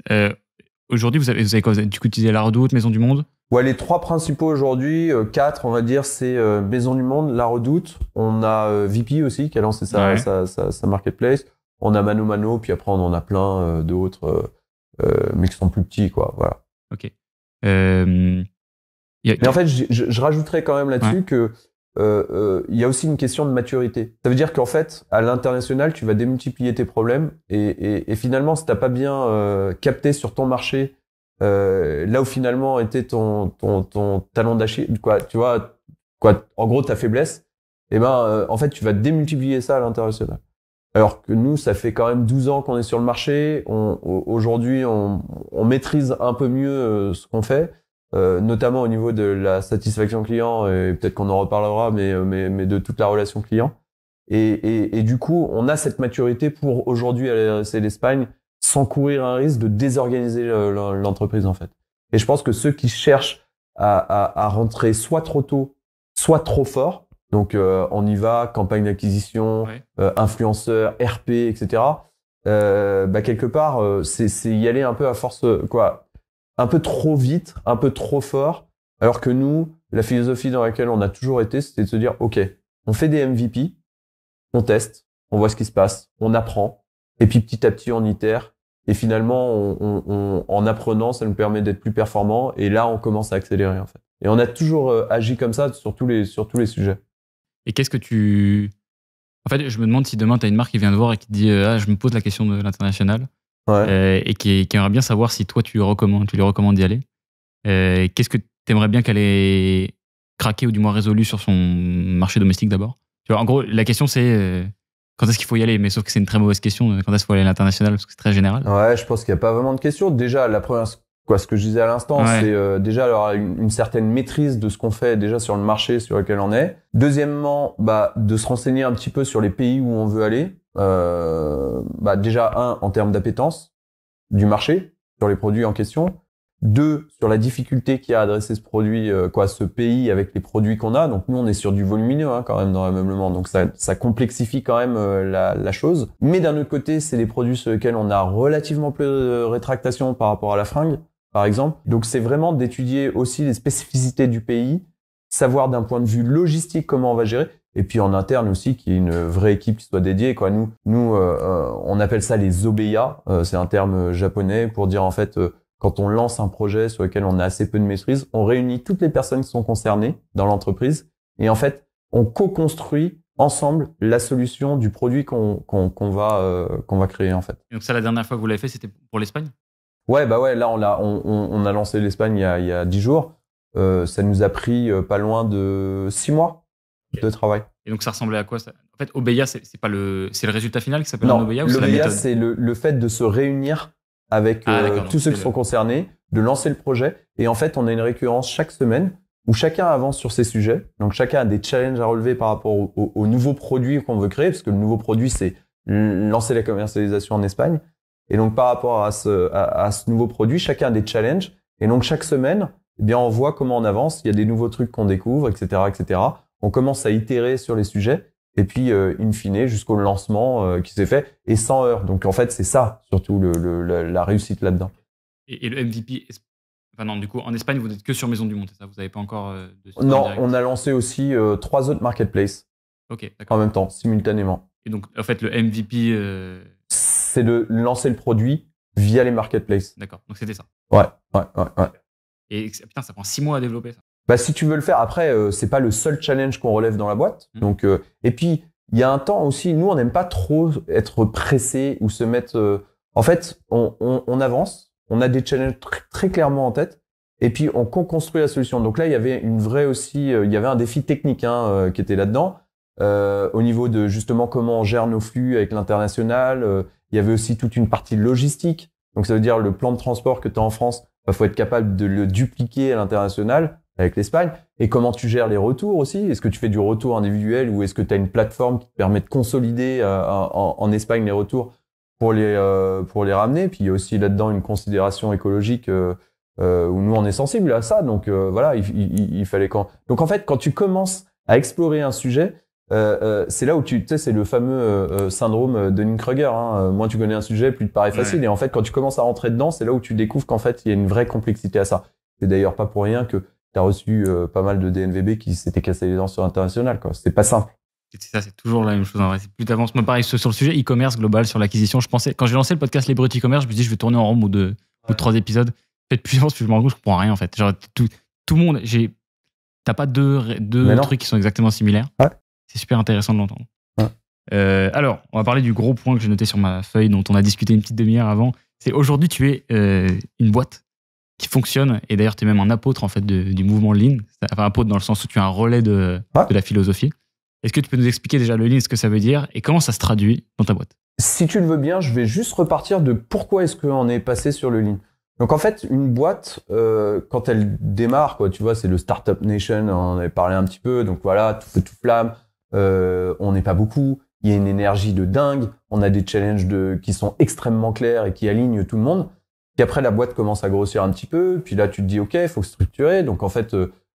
aujourd'hui, vous avez quoi? Vous avez du coup utilisé la Redoute, Maison du Monde? Ouais, les 3 principaux aujourd'hui, 4, on va dire, c'est Maison du Monde, la Redoute. On a Vipi aussi, qui a lancé sa marketplace. On a ManoMano, puis après, on en a plein d'autres, mais qui sont plus petits, quoi. Voilà. Ok. Mais en fait, je rajouterais quand même là-dessus que il y a aussi une question de maturité. Ça veut dire qu'en fait, à l'international, tu vas démultiplier tes problèmes et finalement, si t'as pas bien capté sur ton marché là où finalement était ton talon d'Achille, quoi, tu vois, quoi, en gros ta faiblesse, et en fait, tu vas démultiplier ça à l'international. Alors que nous, ça fait quand même 12 ans qu'on est sur le marché. Aujourd'hui, on maîtrise un peu mieux ce qu'on fait, notamment au niveau de la satisfaction client, et peut-être qu'on en reparlera, mais de toute la relation client. Et du coup, on a cette maturité pour aujourd'hui aller c'est l'Espagne sans courir un risque de désorganiser l'entreprise en fait. Et je pense que ceux qui cherchent à rentrer soit trop tôt, soit trop fort, donc on y va, campagne d'acquisition, influenceurs, RP, etc. Quelque part, c'est y aller un peu à force, quoi, un peu trop vite, un peu trop fort. Alors que nous, la philosophie dans laquelle on a toujours été, c'était de se dire, ok, on fait des MVP, on teste, on voit ce qui se passe, on apprend, et puis petit à petit on itère. Et finalement, en apprenant, ça nous permet d'être plus performants. Et là, on commence à accélérer en fait. Et on a toujours agi comme ça sur tous les sujets. Et qu'est-ce que tu... En fait, je me demande si demain, tu as une marque qui vient te voir et qui te dit « Ah, je me pose la question de l'international » et qui aimerait bien savoir si toi, tu lui recommandes d'y aller. Qu'est-ce que tu aimerais bien qu'elle ait craqué ou du moins résolu sur son marché domestique d'abord? Tu vois, en gros, la question, c'est quand est-ce qu'il faut y aller? Mais sauf que c'est une très mauvaise question. Quand est-ce qu'il faut aller à l'international? Parce que c'est très général. Ouais, je pense qu'il n'y a pas vraiment de question. Déjà, la première... Quoi, ce que je disais à l'instant, c'est déjà alors, une certaine maîtrise de ce qu'on fait déjà sur le marché sur lequel on est. Deuxièmement, de se renseigner un petit peu sur les pays où on veut aller. Déjà, 1, en termes d'appétence du marché sur les produits en question. 2, sur la difficulté qu'il y a à adresser ce produit, ce pays avec les produits qu'on a. Donc nous, on est sur du volumineux quand même dans l'ameublement, donc ça complexifie quand même la chose. Mais d'un autre côté, c'est des produits sur lesquels on a relativement peu de rétractation par rapport à la fringue, par exemple. Donc c'est vraiment d'étudier aussi les spécificités du pays, savoir d'un point de vue logistique comment on va gérer, et puis en interne aussi qu'il y ait une vraie équipe qui soit dédiée, quoi. Nous, on appelle ça les OBEYA, c'est un terme japonais pour dire en fait quand on lance un projet sur lequel on a assez peu de maîtrise, on réunit toutes les personnes qui sont concernées dans l'entreprise et en fait on co-construit ensemble la solution du produit qu'on va créer en fait. Et donc ça, la dernière fois que vous l'avez fait, c'était pour l'Espagne ? Ouais, là, on a lancé l'Espagne il y a 10 jours. Ça nous a pris pas loin de 6 mois de travail. Et donc, ça ressemblait à quoi ça? En fait, Obeya, c'est le résultat final qui s'appelle Obeya ou c'est la méthode? C'est le fait de se réunir avec tous ceux qui sont concernés, de lancer le projet. Et en fait, on a une récurrence chaque semaine où chacun avance sur ses sujets. Donc, chacun a des challenges à relever par rapport au nouveau produit qu'on veut créer, parce que le nouveau produit, c'est lancer la commercialisation en Espagne. Et donc, par rapport à ce nouveau produit, chacun a des challenges. Et donc, chaque semaine, eh bien, on voit comment on avance. Il y a des nouveaux trucs qu'on découvre, etc., etc. On commence à itérer sur les sujets. Et puis, in fine, jusqu'au lancement qui s'est fait, et sans heurts. Donc, en fait, c'est ça, surtout, la réussite là-dedans. Et le MVP, enfin non, du coup, en Espagne, vous n'êtes que sur Maison du Monde, c'est ça? Vous n'avez pas encore de site? Non, on a lancé aussi 3 autres marketplaces. Ok, d'accord. En même temps, simultanément. Et donc, en fait, le MVP... C'est de lancer le produit via les marketplaces. D'accord, donc c'était ça. Ouais. Et putain, ça prend 6 mois à développer, ça. Bah, si tu veux le faire, après, c'est pas le seul challenge qu'on relève dans la boîte. Donc, et puis, il y a un temps aussi, nous, on n'aime pas trop être pressé ou se mettre... En fait, on avance, on a des challenges très clairement en tête, et puis on construit la solution. Donc là, il y avait une vraie aussi... il y avait un défi technique qui était là-dedans, au niveau de justement comment on gère nos flux avec l'international. Il y avait aussi toute une partie logistique. Donc ça veut dire le plan de transport que tu as en France, bah, faut être capable de le dupliquer à l'international, avec l'Espagne, et comment tu gères les retours aussi. Est-ce que tu fais du retour individuel ou est-ce que tu as une plateforme qui te permet de consolider en Espagne les retours pour les ramener? Puis il y a aussi là-dedans une considération écologique où nous on est sensible à ça. Donc voilà, il fallait quand... Donc en fait, quand tu commences à explorer un sujet, c'est là où tu sais, c'est le fameux syndrome Dunning-Kruger. Moins tu connais un sujet, plus te paraît facile. Ouais. Et en fait, quand tu commences à rentrer dedans, c'est là où tu découvres qu'en fait, il y a une vraie complexité à ça. C'est d'ailleurs pas pour rien que t'as reçu pas mal de DNVB qui s'étaient cassés les dents sur l'international, quoi. C'était pas simple. C'est ça, c'est toujours la même chose en vrai. Plus t'avances, moi pareil sur le sujet e-commerce global, sur l'acquisition. Je pensais, quand j'ai lancé le podcast Les Brutes e-commerce, je me dis je vais tourner en rond ou 3 épisodes. Fait de puissance, puis je me rends compte je comprends rien en fait. Genre tout le monde, t'as pas deux trucs qui sont exactement similaires. Ouais. C'est super intéressant de l'entendre. Ouais. Alors, on va parler du gros point que j'ai noté sur ma feuille dont on a discuté une petite demi-heure avant. C'est aujourd'hui tu es une boîte qui fonctionne, et d'ailleurs tu es même un apôtre en fait du mouvement Lean, enfin apôtre dans le sens où tu es un relais de la philosophie. Est-ce que tu peux nous expliquer déjà le Lean, ce que ça veut dire et comment ça se traduit dans ta boîte? Si tu le veux bien, je vais juste repartir de pourquoi est-ce qu'on est passé sur le Lean. Donc en fait, une boîte, quand elle démarre, quoi, tu vois, c'est le Startup Nation, on en avait parlé un petit peu, donc voilà, tout feu, tout flamme, on n'est pas beaucoup, il y a une énergie de dingue, on a des challenges qui sont extrêmement clairs et qui alignent tout le monde. Puis après, la boîte commence à grossir un petit peu. Puis là, tu te dis, OK, il faut structurer. Donc, en fait,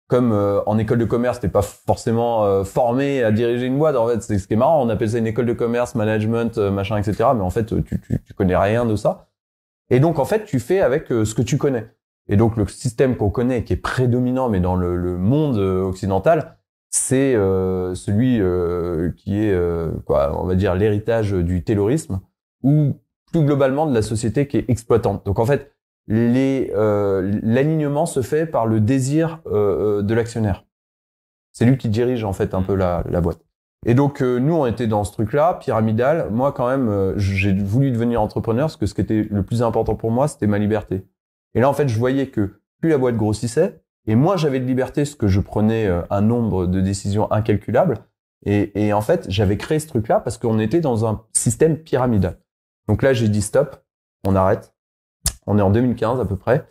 comme en école de commerce, t'es pas forcément formé à diriger une boîte. En fait, c'est ce qui est marrant. On appelle ça une école de commerce, management, machin, etc. Mais en fait, tu connais rien de ça. Et donc, en fait, tu fais avec ce que tu connais. Et donc, le système qu'on connaît, qui est prédominant, mais dans le monde occidental, c'est celui qui est, on va dire, l'héritage du taylorisme ou plus globalement de la société qui est exploitante. Donc en fait, l'alignement se fait par le désir de l'actionnaire. C'est lui qui dirige en fait un peu la boîte. Et donc nous, on était dans ce truc-là, pyramidal. Moi quand même, j'ai voulu devenir entrepreneur parce que ce qui était le plus important pour moi, c'était ma liberté. Et là en fait, je voyais que plus la boîte grossissait, et moi j'avais de liberté parce que je prenais un nombre de décisions incalculables. Et en fait, j'avais créé ce truc-là parce qu'on était dans un système pyramidal. Donc là, j'ai dit stop, on arrête. On est en 2015 à peu près.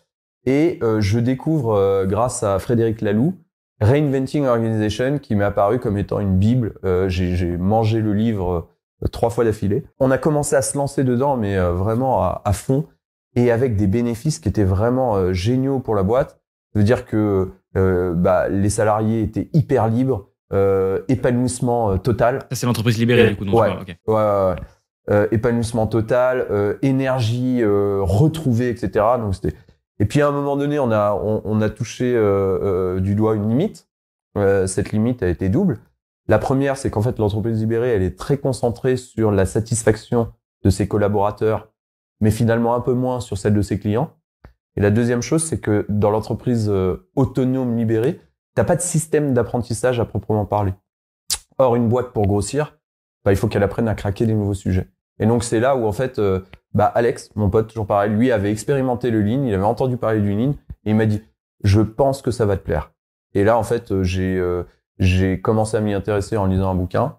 Et je découvre, grâce à Frédéric Laloux, Reinventing Organization, qui m'est apparu comme étant une bible. J'ai mangé le livre 3 fois d'affilée. On a commencé à se lancer dedans, mais vraiment à fond, et avec des bénéfices qui étaient vraiment géniaux pour la boîte. Ça veut dire que les salariés étaient hyper libres, épanouissement total. Ça, c'est l'entreprise libérée, du coup. Ouais, okay. Ouais. Épanouissement total, énergie retrouvée, etc. Donc c'était. Et puis à un moment donné, on a touché du doigt une limite. Cette limite a été double. La première, c'est qu'en fait l'entreprise libérée, elle est très concentrée sur la satisfaction de ses collaborateurs, mais finalement un peu moins sur celle de ses clients. Et la deuxième chose, c'est que dans l'entreprise autonome libérée, t'as pas de système d'apprentissage à proprement parler. Or une boîte pour grossir, il faut qu'elle apprenne à craquer des nouveaux sujets. Et donc, c'est là où, en fait, Alex, mon pote, toujours pareil, lui avait expérimenté le Lean, il avait entendu parler du Lean, et il m'a dit, je pense que ça va te plaire. Et là, en fait, j'ai commencé à m'y intéresser en lisant un bouquin,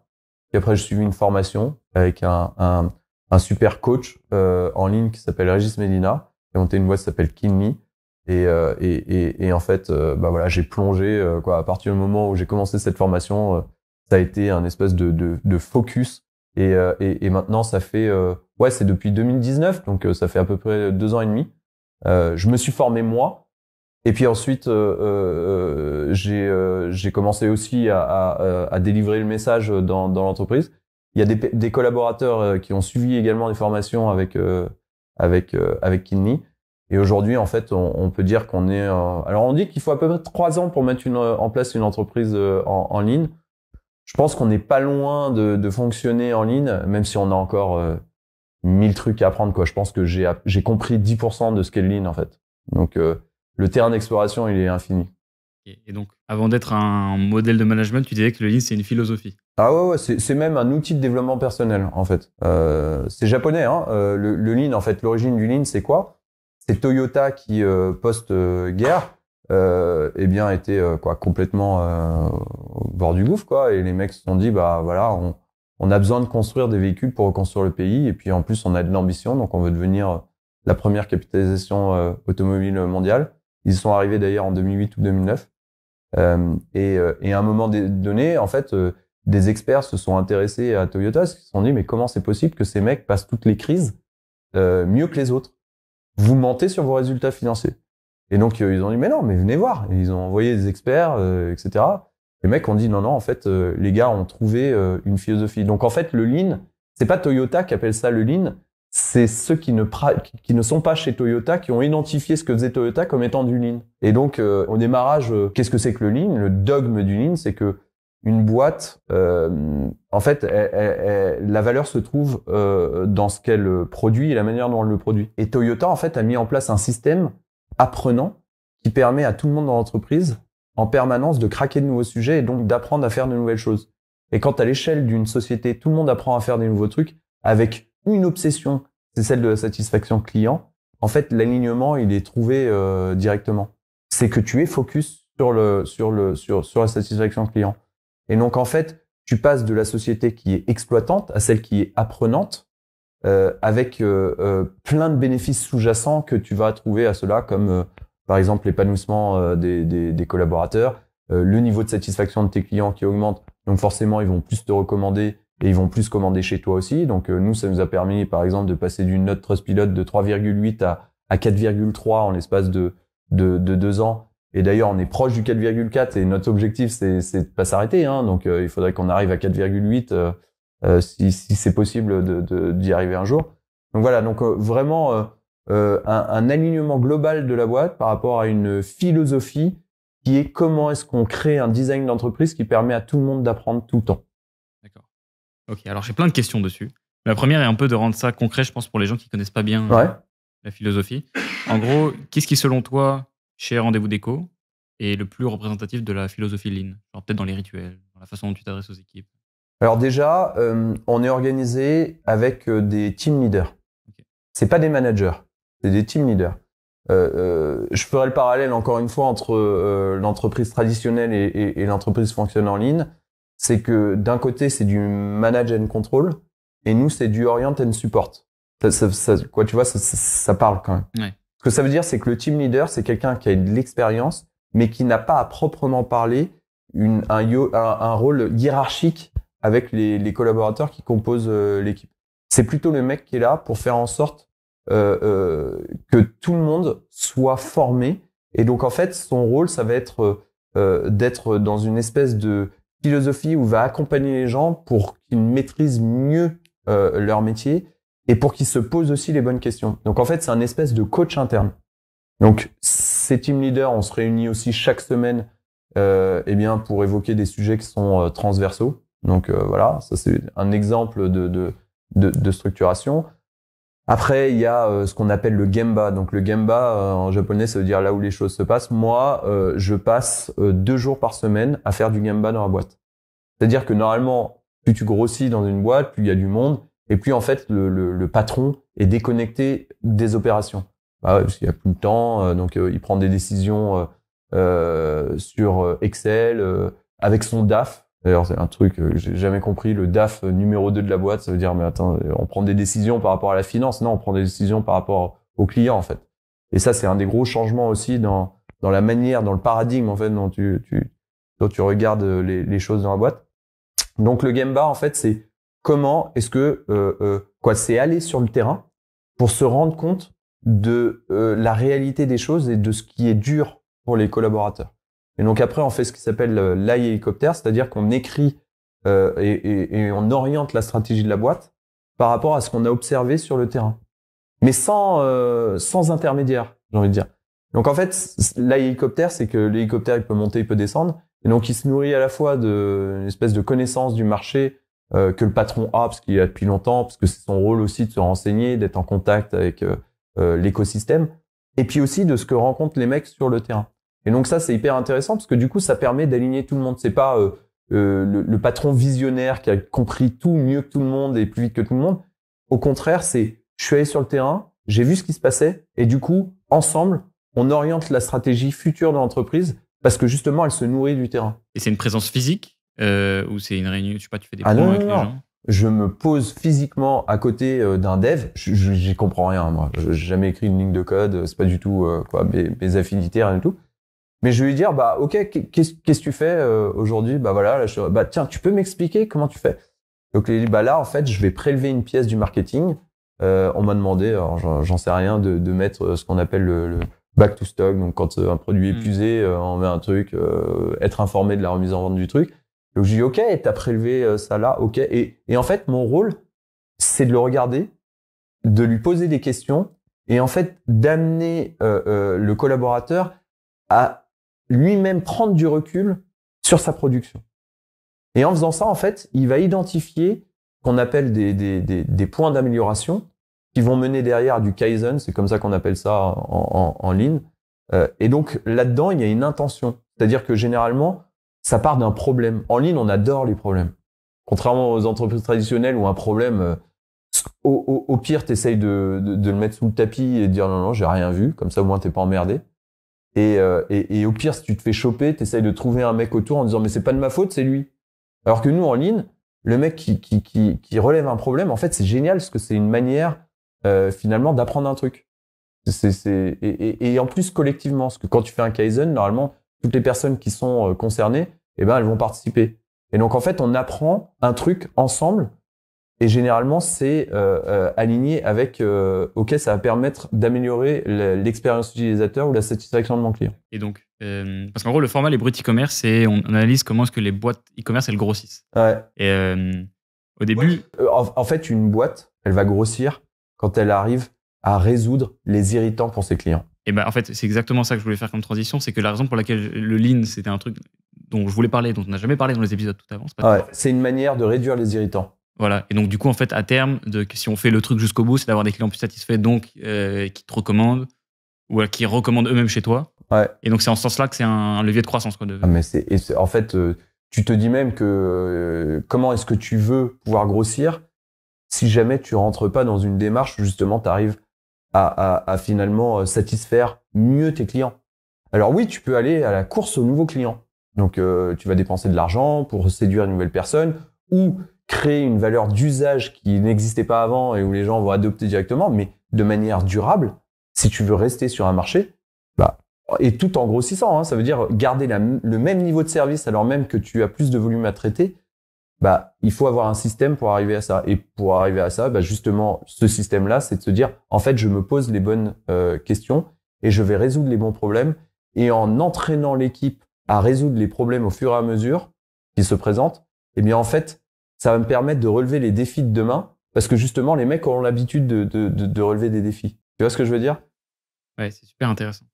puis après, j'ai suivi une formation avec un super coach en ligne qui s'appelle Régis Médina, qui a monté une boîte qui s'appelle Kinly, et en fait, j'ai plongé, à partir du moment où j'ai commencé cette formation, ça a été un espèce de focus et maintenant ça fait Ouais, c'est depuis 2019, donc ça fait à peu près 2 ans et demi. Je me suis formé moi, et puis ensuite j'ai commencé aussi à délivrer le message dans l'entreprise. Il y a des collaborateurs qui ont suivi également des formations avec Kinly. Et aujourd'hui, en fait, on peut dire qu'on est... Alors, on dit qu'il faut à peu près 3 ans pour mettre en place une entreprise en ligne. Je pense qu'on n'est pas loin de fonctionner en ligne, même si on a encore 1000 trucs à apprendre, quoi. Je pense que j'ai compris 10% de ce qu'est le lean, en fait. Donc, le terrain d'exploration, il est infini. Et donc, avant d'être un modèle de management, tu disais que le lean, c'est une philosophie. Ah ouais, c'est même un outil de développement personnel, en fait. C'est japonais, hein. Le lean, en fait, l'origine du lean, c'est quoi? C'est Toyota qui, post-guerre, eh bien, était quoi, complètement au bord du gouffre, quoi. Et les mecs se sont dit, bah voilà, on a besoin de construire des véhicules pour reconstruire le pays. Et puis, en plus, on a de l'ambition, donc on veut devenir la première capitalisation automobile mondiale. Ils sont arrivés d'ailleurs en 2008 ou 2009. Et à un moment donné, en fait, des experts se sont intéressés à Toyota. Ils se sont dit, mais comment c'est possible que ces mecs passent toutes les crises mieux que les autres? Vous mentez sur vos résultats financiers. Et donc, ils ont dit, mais non, mais venez voir. Et ils ont envoyé des experts, etc. Les mecs ont dit, non, en fait, les gars ont trouvé une philosophie. Donc, en fait, le lean, c'est pas Toyota qui appelle ça le lean, c'est ceux qui ne sont pas chez Toyota, qui ont identifié ce que faisait Toyota comme étant du lean. Et donc, au démarrage, qu'est-ce que c'est que le lean? Le dogme du lean, c'est que une boîte, en fait, la valeur se trouve dans ce qu'elle produit et la manière dont elle le produit. Et Toyota, en fait, a mis en place un système apprenant qui permet à tout le monde dans l'entreprise, en permanence, de craquer de nouveaux sujets et donc d'apprendre à faire de nouvelles choses. Et quand à l'échelle d'une société, tout le monde apprend à faire des nouveaux trucs avec une obsession, c'est celle de la satisfaction client, en fait, l'alignement, il est trouvé directement. C'est que tu es focus sur la satisfaction client. Et donc, en fait, tu passes de la société qui est exploitante à celle qui est apprenante, avec plein de bénéfices sous-jacents que tu vas trouver à cela, comme par exemple l'épanouissement des collaborateurs, le niveau de satisfaction de tes clients qui augmente. Donc forcément, ils vont plus te recommander et ils vont plus commander chez toi aussi. Donc nous, ça nous a permis, par exemple, de passer d'une note Trustpilot de 3,8 à 4,3 en l'espace de 2 ans. Et d'ailleurs, on est proche du 4,4 et notre objectif, c'est de pas s'arrêter, hein. Donc, il faudrait qu'on arrive à 4,8 si c'est possible d'y arriver un jour. Donc voilà, donc vraiment un alignement global de la boîte par rapport à une philosophie qui est comment est-ce qu'on crée un design d'entreprise qui permet à tout le monde d'apprendre tout le temps. D'accord. Ok, alors j'ai plein de questions dessus. La première est un peu de rendre ça concret, je pense, pour les gens qui connaissent pas bien la philosophie. En gros, qu'est-ce qui, selon toi, chez Rendez-vous Déco, et le plus représentatif de la philosophie lean, alors peut-être dans les rituels, dans la façon dont tu t'adresses aux équipes? Alors déjà, on est organisé avec des team leaders. Okay. C'est pas des managers, c'est des team leaders. Je ferai le parallèle encore une fois entre l'entreprise traditionnelle et l'entreprise fonctionnant en ligne. C'est que d'un côté, c'est du manage and control, et nous, c'est du orient and support. Quoi, tu vois, ça parle quand même. Ouais. Ce que ça veut dire, c'est que le team leader, c'est quelqu'un qui a de l'expérience, mais qui n'a pas à proprement parler un rôle hiérarchique avec les collaborateurs qui composent l'équipe. C'est plutôt le mec qui est là pour faire en sorte que tout le monde soit formé. Et donc, en fait, son rôle, ça va être d'être dans une espèce de philosophie où il va accompagner les gens pour qu'ils maîtrisent mieux leur métier, et pour qu'ils se posent aussi les bonnes questions. Donc en fait, c'est un espèce de coach interne. Donc ces team leaders, on se réunit aussi chaque semaine eh bien pour évoquer des sujets qui sont transversaux. Donc voilà, ça c'est un exemple de structuration. Après, il y a ce qu'on appelle le Gemba. Donc le Gemba, en japonais, ça veut dire là où les choses se passent. Moi, je passe 2 jours par semaine à faire du Gemba dans la boîte. C'est-à-dire que normalement, plus tu grossis dans une boîte, plus il y a du monde, et puis en fait le patron est déconnecté des opérations, parce qu'il n'y a plus de temps, donc il prend des décisions sur Excel avec son DAF. D'ailleurs, c'est un truc que j'ai jamais compris, le DAF numéro 2 de la boîte. Ça veut dire, mais attends, on prend des décisions par rapport à la finance? Non, on prend des décisions par rapport aux clients, en fait. Et ça, c'est un des gros changements aussi dans la manière, dans le paradigme, en fait, dont tu regardes les choses dans la boîte. Donc le Gemba, en fait, c'est comment est-ce que c'est aller sur le terrain pour se rendre compte de la réalité des choses et de ce qui est dur pour les collaborateurs. Et donc après, on fait ce qui s'appelle l'I-hélicoptère, c'est-à-dire qu'on écrit et on oriente la stratégie de la boîte par rapport à ce qu'on a observé sur le terrain, mais sans intermédiaire, j'ai envie de dire. Donc en fait, l'I-hélicoptère, c'est que l'hélicoptère, il peut monter, il peut descendre, et donc il se nourrit à la fois d'une espèce de connaissance du marché que le patron a, parce qu'il a depuis longtemps, parce que c'est son rôle aussi de se renseigner, d'être en contact avec l'écosystème, et puis aussi de ce que rencontrent les mecs sur le terrain. Et donc ça, c'est hyper intéressant, parce que du coup, ça permet d'aligner tout le monde. C'est pas le patron visionnaire qui a compris tout mieux que tout le monde et plus vite que tout le monde. Au contraire, c'est je suis allé sur le terrain, j'ai vu ce qui se passait, et du coup, ensemble, on oriente la stratégie future de l'entreprise, parce que justement, elle se nourrit du terrain. Et c'est une présence physique ou c'est une réunion, je sais pas, tu fais des points avec les gens? Je me pose physiquement à côté d'un dev. J'y comprends rien, moi. J'ai jamais écrit une ligne de code. C'est pas du tout mes affinités, rien du tout. Mais je vais lui dire, bah ok, qu'est-ce que tu fais aujourd'hui? Bah voilà, là, bah tiens, tu peux m'expliquer comment tu fais? Donc il dit, bah là en fait, je vais prélever une pièce du marketing. On m'a demandé, alors j'en sais rien, de mettre ce qu'on appelle le back to stock. Donc quand un produit est épuisé, on met un truc, être informé de la remise en vente du truc. Donc je dis, ok, t'as prélevé ça là, ok. Et en fait, mon rôle, c'est de le regarder, de lui poser des questions, et en fait, d'amener le collaborateur à lui-même prendre du recul sur sa production. Et en faisant ça, en fait, il va identifier ce qu'on appelle des points d'amélioration qui vont mener derrière à du Kaizen, c'est comme ça qu'on appelle ça en ligne. Et donc, là-dedans, il y a une intention. C'est-à-dire que généralement, ça part d'un problème. En ligne, on adore les problèmes. Contrairement aux entreprises traditionnelles où un problème, au pire, t'essayes de le mettre sous le tapis et de dire non, j'ai rien vu. Comme ça, au moins, t'es pas emmerdé. Et au pire, si tu te fais choper, t'essayes de trouver un mec autour en disant mais c'est pas de ma faute, c'est lui. Alors que nous, en ligne, le mec qui relève un problème, en fait, c'est génial parce que c'est une manière finalement d'apprendre un truc. Et en plus, collectivement, parce que quand tu fais un Kaizen, normalement, toutes les personnes qui sont concernées, elles vont participer. Et donc, en fait, on apprend un truc ensemble. Et généralement, c'est aligné avec OK, ça va permettre d'améliorer l'expérience utilisateur ou la satisfaction de mon client. Et donc, parce qu'en gros, le format les brutes e-commerce, c'est on analyse comment est-ce que les boîtes e-commerce elles grossissent. Ouais. Et au début, en fait, une boîte, elle va grossir quand elle arrive à résoudre les irritants pour ses clients. Et en fait, c'est exactement ça que je voulais faire comme transition, c'est que la raison pour laquelle le lean, c'était un truc dont je voulais parler, dont on n'a jamais parlé dans les épisodes tout avant. C'est une manière de réduire les irritants. Voilà. Et donc, du coup, en fait, à terme, si on fait le truc jusqu'au bout, c'est d'avoir des clients plus satisfaits, donc qui te recommandent ou qui recommandent eux-mêmes chez toi. Ouais. Et donc, c'est en ce sens-là que c'est un levier de croissance. Mais en fait, tu te dis même que comment est-ce que tu veux pouvoir grossir si jamais tu rentres pas dans une démarche où justement tu arrives à finalement satisfaire mieux tes clients. Alors oui, tu peux aller à la course aux nouveaux clients. Donc tu vas dépenser de l'argent pour séduire une nouvelle personne ou créer une valeur d'usage qui n'existait pas avant et où les gens vont adopter directement, mais de manière durable, si tu veux rester sur un marché, et tout en grossissant, ça veut dire garder le même niveau de service alors même que tu as plus de volume à traiter, il faut avoir un système pour arriver à ça. Et pour arriver à ça, justement, ce système-là, c'est de se dire, en fait, je me pose les bonnes questions et je vais résoudre les bons problèmes. Et en entraînant l'équipe à résoudre les problèmes au fur et à mesure qui se présentent, en fait, ça va me permettre de relever les défis de demain parce que justement, les mecs auront l'habitude de relever des défis. Tu vois ce que je veux dire? Ouais, c'est super intéressant.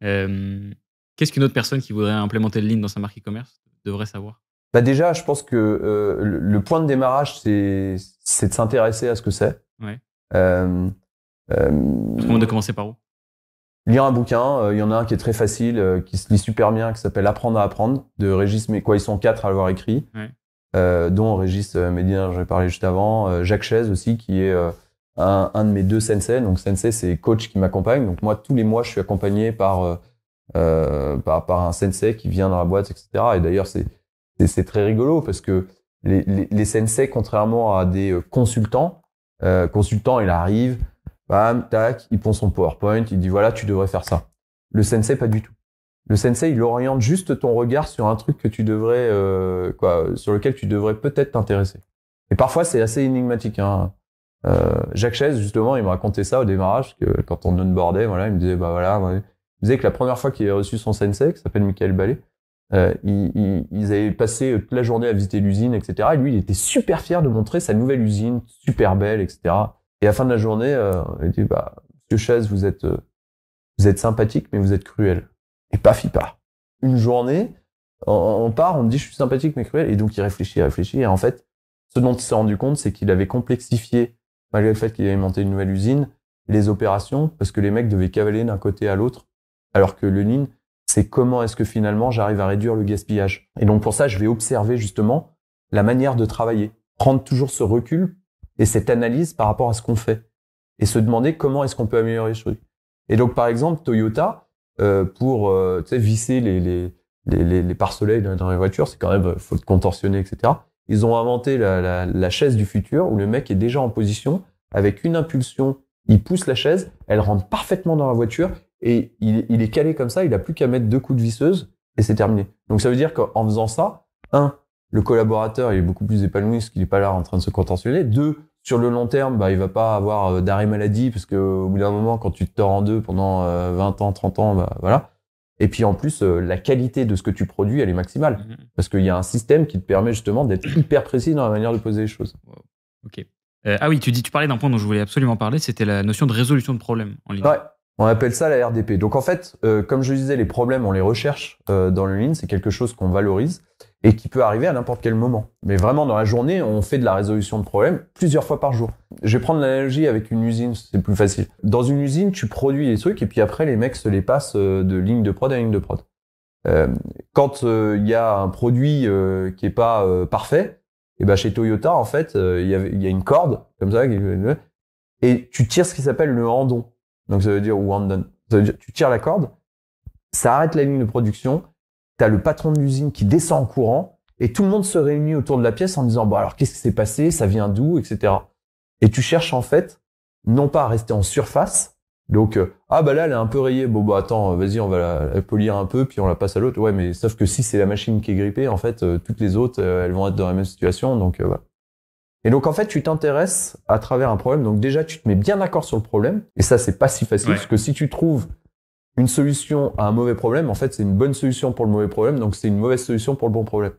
Qu'est-ce qu'une autre personne qui voudrait implémenter le lean dans sa marque e-commerce devrait savoir? Déjà, je pense que le point de démarrage, c'est de s'intéresser à ce que c'est. Ouais. Je recommande de commencer par où? Lire un bouquin. Il y en a un qui est très facile, qui se lit super bien, qui s'appelle Apprendre à apprendre, de Régis Médina. Ils sont 4 à l'avoir écrit, ouais. Dont Régis Médina, j'en ai parlé juste avant. Jacques Chaise aussi, qui est un de mes 2 sensei. Donc sensei, c'est coach qui m'accompagne. Donc moi, tous les mois, je suis accompagné par un sensei qui vient dans la boîte, etc. Et d'ailleurs, c'est très rigolo parce que les sensei, contrairement à des consultants, il arrive, bam, tac, il prend son PowerPoint, il dit voilà, tu devrais faire ça. Le sensei, pas du tout. Le sensei, il oriente juste ton regard sur un truc que tu devrais, sur lequel tu devrais peut-être t'intéresser. Et parfois, c'est assez énigmatique, hein. Jacques Chaise, justement, il me racontait ça au démarrage, que quand on onboardait, voilà, il me disait, bah voilà, ouais. Il me disait que la première fois qu'il avait reçu son sensei, qui s'appelle Michael Ballet, ils avaient passé toute la journée à visiter l'usine, etc. Et lui, il était super fier de montrer sa nouvelle usine, super belle, etc. Et à la fin de la journée, il dit, bah, monsieur Chaise, vous êtes sympathique, mais vous êtes cruel. Et paf, il part. Une journée, on part, on dit, je suis sympathique, mais cruel. Et donc, il réfléchit. Et en fait, ce dont il s'est rendu compte, c'est qu'il avait complexifié, malgré le fait qu'il avait monté une nouvelle usine, les opérations, parce que les mecs devaient cavaler d'un côté à l'autre, alors que le lean, c'est comment est-ce que finalement j'arrive à réduire le gaspillage. Et donc pour ça, je vais observer justement la manière de travailler, prendre toujours ce recul et cette analyse par rapport à ce qu'on fait, et se demander comment est-ce qu'on peut améliorer les choses. Et donc par exemple, Toyota, pour visser les pare-soleils dans les voitures, c'est quand même, faut te contorsionner, etc. Ils ont inventé la chaise du futur où le mec est déjà en position, avec une impulsion, il pousse la chaise, elle rentre parfaitement dans la voiture et il est calé comme ça, il n'a plus qu'à mettre 2 coups de visseuse et c'est terminé. Donc ça veut dire qu'en faisant ça, 1, le collaborateur il est beaucoup plus épanoui parce qu'il n'est pas là en train de se contentionner. 2, sur le long terme, bah, il ne va pas avoir d'arrêt maladie parce qu'au bout d'un moment, quand tu te tords en deux pendant 20 ans, 30 ans, bah, voilà. Et puis en plus, la qualité de ce que tu produis, elle est maximale. Mmh. Parce qu'il y a un système qui te permet justement d'être hyper précis dans la manière de poser les choses. Wow. Ok. Ah oui, tu parlais d'un point dont je voulais absolument parler, c'était la notion de résolution de problèmes en ligne. Ouais, on appelle ça la RDP. Donc en fait, comme je disais, les problèmes, on les recherche dans le lean, c'est quelque chose qu'on valorise et qui peut arriver à n'importe quel moment. Mais vraiment, dans la journée, on fait de la résolution de problèmes plusieurs fois par jour. Je vais prendre l'analogie avec une usine, c'est plus facile. Dans une usine, tu produis des trucs et puis après, les mecs se les passent de ligne de prod à ligne de prod. Quand il y a un produit qui est pas parfait, et ben chez Toyota, en fait, il y a une corde, comme ça, et tu tires ce qui s'appelle le handon. Donc ça veut dire, ou handon. Ça veut dire, tu tires la corde, ça arrête la ligne de production, t'as le patron de l'usine qui descend en courant et tout le monde se réunit autour de la pièce en disant, bon alors qu'est-ce qui s'est passé, ça vient d'où, etc. Et tu cherches en fait, non pas à rester en surface, donc ah bah là elle est un peu rayée, bon bah attends, vas-y on va la polir un peu puis on la passe à l'autre, ouais mais sauf que si c'est la machine qui est grippée, en fait toutes les autres elles vont être dans la même situation, donc voilà. Et donc en fait tu t'intéresses à travers un problème, donc déjà tu te mets bien d'accord sur le problème, et ça c'est pas si facile, ouais. Parce que si tu trouves une solution à un mauvais problème, en fait, c'est une bonne solution pour le mauvais problème, donc c'est une mauvaise solution pour le bon problème.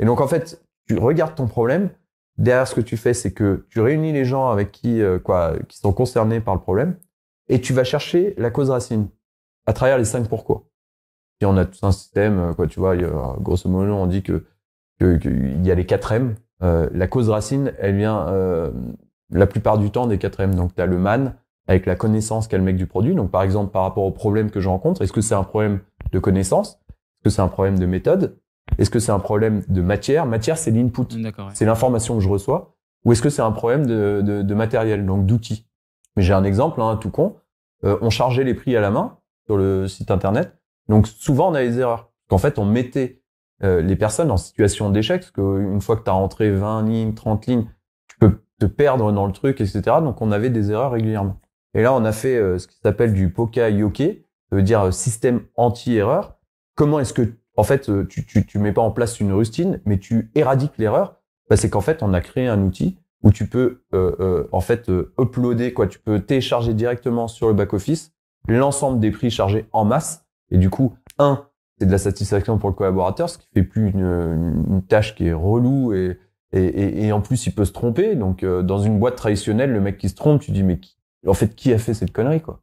Et donc, en fait, tu regardes ton problème. Derrière, ce que tu fais, c'est que tu réunis les gens avec qui sont concernés par le problème et tu vas chercher la cause racine à travers les 5 pourquoi. Et on a tout un système, quoi, tu vois, grosso modo, on dit qu'il y a les 4M. La cause racine, elle vient la plupart du temps des 4M. Donc, tu as le man, avec la connaissance qu'a le mec du produit. Donc, par exemple, par rapport au problème que je rencontre, est-ce que c'est un problème de connaissance? Est-ce que c'est un problème de méthode? Est-ce que c'est un problème de matière? Matière, c'est l'input. D'accord, ouais. C'est l'information que je reçois. Ou est-ce que c'est un problème de matériel, donc d'outils? Mais j'ai un exemple, hein, tout con. On chargeait les prix à la main sur le site internet. Donc, souvent, on a les erreurs. En fait, on mettait les personnes en situation d'échec, parce qu'une fois que tu as rentré 20 lignes, 30 lignes, tu peux te perdre dans le truc, etc. Donc, on avait des erreurs régulièrement. Et là, on a fait ce qui s'appelle du Poka-Yoke, ça veut dire système anti-erreur. Comment est-ce que, en fait, tu mets pas en place une rustine, mais tu éradiques l'erreur? Bah, c'est qu'en fait, on a créé un outil où tu peux, en fait, uploader, quoi. Tu peux télécharger directement sur le back-office l'ensemble des prix chargés en masse. Et du coup, 1, c'est de la satisfaction pour le collaborateur, ce qui fait plus une tâche qui est relou et en plus, il peut se tromper. Donc, dans une boîte traditionnelle, le mec qui se trompe, tu dis, mais en fait, qui a fait cette connerie, quoi?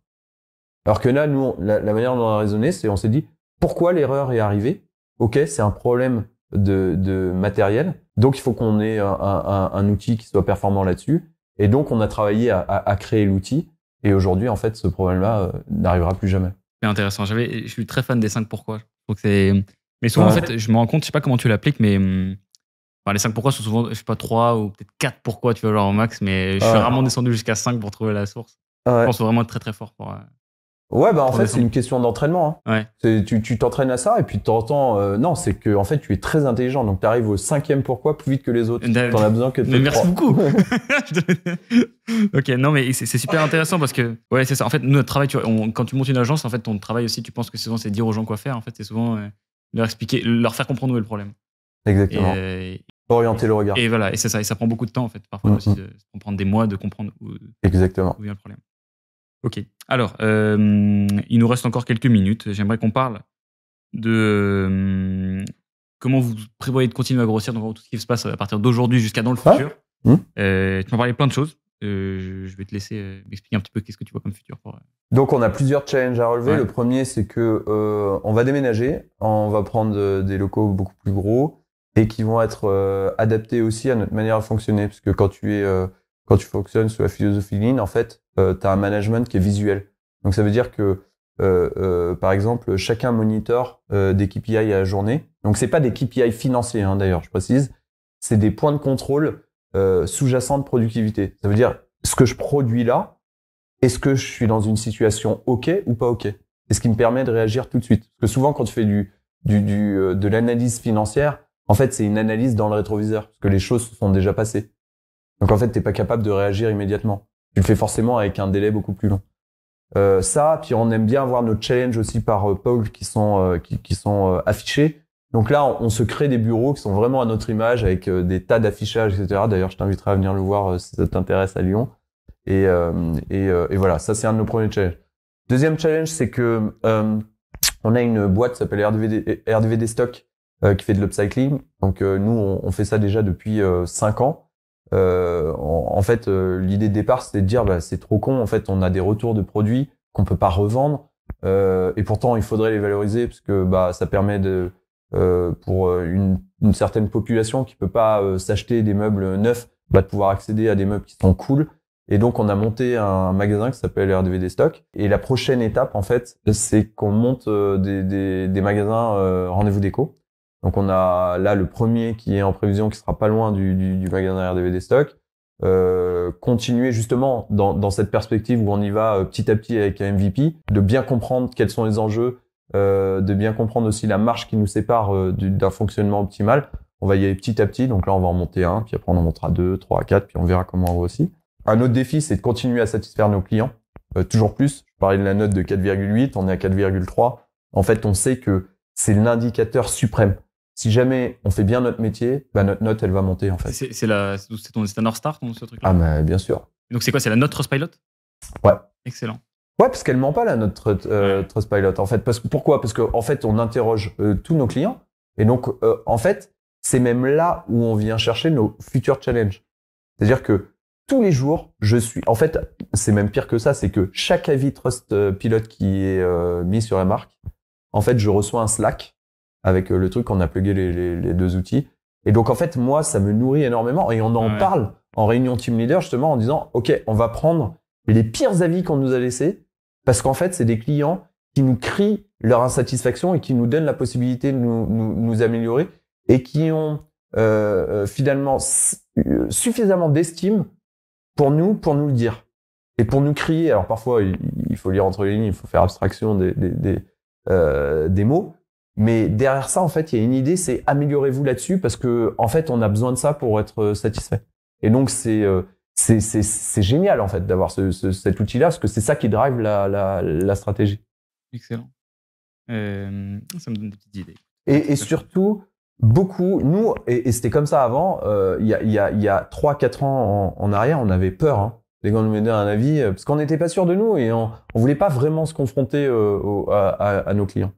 Alors que là, nous, la manière dont on a raisonné, c'est on s'est dit, pourquoi l'erreur est arrivée? Ok, c'est un problème de matériel, donc il faut qu'on ait un outil qui soit performant là-dessus. Et donc, on a travaillé à créer l'outil. Et aujourd'hui, en fait, ce problème-là n'arrivera plus jamais. C'est intéressant. Je suis très fan des 5 pourquoi. Je trouve que c'est... Mais souvent, ouais. En fait, je me rends compte, je sais pas comment tu l'appliques, mais... Enfin, les 5 pourquoi sont souvent, je sais pas, 3 ou peut-être 4 pourquoi, tu vois, genre au max, mais je suis rarement descendu jusqu'à 5 pour trouver la source. Ouais. Je pense vraiment être très très fort pour. Ouais, bah en fait, c'est une question d'entraînement. Hein. Ouais. C'est, tu t'entraînes à ça et puis t'entends. Non, c'est que en fait, tu es très intelligent, donc t'arrives au 5e pourquoi plus vite que les autres. T'en as besoin que de. Mais merci beaucoup. Ok, non, mais c'est super intéressant parce que ouais, c'est ça. En fait, notre travail, quand tu montes une agence, en fait, ton travail aussi, tu penses que souvent c'est dire aux gens quoi faire. En fait, c'est souvent leur expliquer, leur faire comprendre où est le problème. Exactement. Orienter le regard. Et voilà, et c'est ça. Et ça prend beaucoup de temps, en fait, parfois aussi. Ça peut prendre des mois de comprendre où, exactement, où vient le problème. Ok. Alors, il nous reste encore quelques minutes. J'aimerais qu'on parle de comment vous prévoyez de continuer à grossir, donc tout ce qui se passe à partir d'aujourd'hui jusqu'à dans le futur. Tu m'as parlé plein de choses. Je vais te laisser m'expliquer un petit peu qu'est-ce que tu vois comme futur. Pour... Donc, on a plusieurs challenges à relever. Ouais. Le premier, c'est que on va déménager. On va prendre des locaux beaucoup plus gros et qui vont être adaptés aussi à notre manière de fonctionner. Parce que quand tu fonctionnes sous la philosophie Lean, en fait, tu as un management qui est visuel. Donc, ça veut dire que, par exemple, chacun monitore des KPI à la journée. Donc, c'est pas des KPI financiers, hein, d'ailleurs, je précise. C'est des points de contrôle sous-jacents de productivité. Ça veut dire, ce que je produis là, est-ce que je suis dans une situation OK ou pas OK? C'est ce qui me permet de réagir tout de suite. Parce que souvent, quand tu fais de l'analyse financière, en fait, c'est une analyse dans le rétroviseur, parce que les choses se sont déjà passées. Donc, en fait, t'es pas capable de réagir immédiatement. Tu le fais forcément avec un délai beaucoup plus long. Ça, puis on aime bien avoir nos challenges aussi par pôle qui sont affichés. Donc là, on se crée des bureaux qui sont vraiment à notre image, avec des tas d'affichages, etc. D'ailleurs, je t'inviterai à venir le voir si ça t'intéresse à Lyon. Et voilà, ça, c'est un de nos premiers challenges. Deuxième challenge, c'est que on a une boîte qui s'appelle RDVD Stock, qui fait de l'upcycling. Donc nous, on fait ça déjà depuis 5 ans. En fait, l'idée de départ, c'était de dire bah, c'est trop con, en fait, on a des retours de produits qu'on peut pas revendre, et pourtant il faudrait les valoriser, parce que bah, ça permet de pour une certaine population qui peut pas s'acheter des meubles neufs, bah, de pouvoir accéder à des meubles qui sont cool. Et donc on a monté un magasin qui s'appelle RDVD Stock, et la prochaine étape, en fait, c'est qu'on monte des magasins Rendez-vous Déco. Donc on a là le premier qui est en prévision, qui sera pas loin du magasin RDVD Stock. Continuer justement dans cette perspective où on y va petit à petit avec un MVP, de bien comprendre quels sont les enjeux, de bien comprendre aussi la marche qui nous sépare d'un fonctionnement optimal. On va y aller petit à petit, donc là on va en monter un, puis après on en montera 2, 3, 4, puis on verra comment on va aussi. Un autre défi, c'est de continuer à satisfaire nos clients, toujours plus. Je parlais de la note de 4,8, on est à 4,3. En fait, on sait que c'est l'indicateur suprême. Si jamais on fait bien notre métier, bah notre note, elle va monter, en fait. C'est un North Star, ce truc-là? Ah, mais bien sûr. Donc, c'est quoi? C'est la note Trustpilot? Ouais. Excellent. Ouais, parce qu'elle ment pas, la note Trustpilot, en fait. Pourquoi? Parce qu'en fait, on interroge tous nos clients. Et donc, en fait, c'est même là où on vient chercher nos futurs challenges. C'est-à-dire que tous les jours, je suis... En fait, c'est même pire que ça. C'est que chaque avis Trustpilot qui est mis sur la marque, en fait, je reçois un Slack avec le truc qu'on a plugué les deux outils. Et donc, en fait, moi, ça me nourrit énormément. Et on en parle en réunion team leader, justement, en disant, OK, on va prendre les pires avis qu'on nous a laissés, parce qu'en fait, c'est des clients qui nous crient leur insatisfaction et qui nous donnent la possibilité de nous améliorer, et qui ont finalement suffisamment d'estime pour nous le dire et pour nous crier. Alors, parfois, il faut lire entre les lignes, il faut faire abstraction des mots. Mais derrière ça, en fait, il y a une idée, c'est améliorez-vous là-dessus, parce que en fait, on a besoin de ça pour être satisfait. Et donc, c'est génial, en fait, d'avoir cet outil-là, parce que c'est ça qui drive la stratégie. Excellent. Ça me donne des petites idées. Et surtout, beaucoup, nous, et c'était comme ça avant, il y a 3-4 ans en arrière, on avait peur, hein, dès qu'on nous mettait un avis, parce qu'on n'était pas sûr de nous, et on voulait pas vraiment se confronter à nos clients.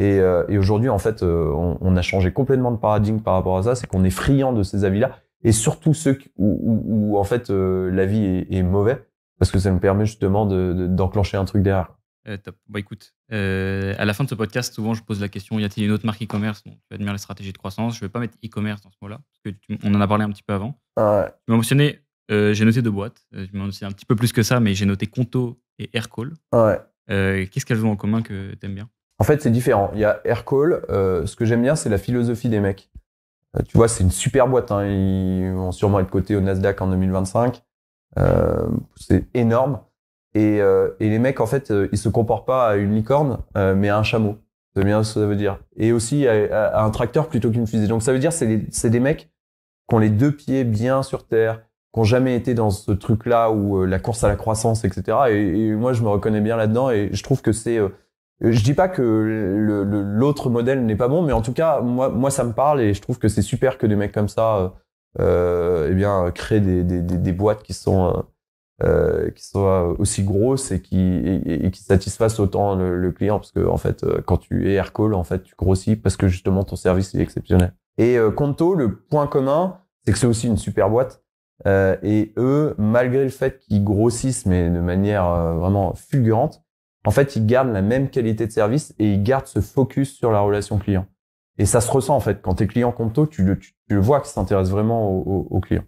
Et aujourd'hui, en fait, on a changé complètement de paradigme par rapport à ça. C'est qu'on est friand de ces avis-là, et surtout ceux où en fait l'avis est mauvais, parce que ça nous permet justement d'enclencher un truc derrière. Top. Bah écoute, à la fin de ce podcast, souvent je pose la question: y a-t-il une autre marque e-commerce dont tu admires la stratégie de croissance? Je vais pas mettre e-commerce dans ce mot-là, parce que on en a parlé un petit peu avant. Tu m'as mentionné, j'ai noté 2 boîtes. Tu m'as mentionné un petit peu plus que ça, mais j'ai noté Qonto et Aircall. Ouais. Qu'est-ce qu'elles ont en commun que t'aimes bien? En fait, c'est différent. Il y a Aircall. Ce que j'aime bien, c'est la philosophie des mecs. Tu vois, c'est une super boîte, hein. Ils vont sûrement être cotés au Nasdaq en 2025. C'est énorme. Et les mecs, en fait, ils se comportent pas à une licorne, mais à un chameau. C'est bien ce que ça veut dire. Et aussi à un tracteur plutôt qu'une fusée. Donc ça veut dire, c'est des mecs qui ont les 2 pieds bien sur terre, qui n'ont jamais été dans ce truc-là où la course à la croissance, etc. Et moi, je me reconnais bien là-dedans, et je trouve que c'est Je dis pas que l'autre modèle n'est pas bon, mais en tout cas, moi ça me parle et je trouve que c'est super que des mecs comme ça créent des boîtes qui sont aussi grosses et qui satisfassent autant le client, parce que en fait, quand tu es Aircall, en fait, tu grossis parce que justement ton service est exceptionnel. Et Qonto, le point commun, c'est que c'est aussi une super boîte. Et eux, malgré le fait qu'ils grossissent, mais de manière vraiment fulgurante, en fait, ils gardent la même qualité de service et ils gardent ce focus sur la relation client. Et ça se ressent, en fait. Quand t'es client Qonto, tu le vois qu'ils s'intéressent vraiment aux clients.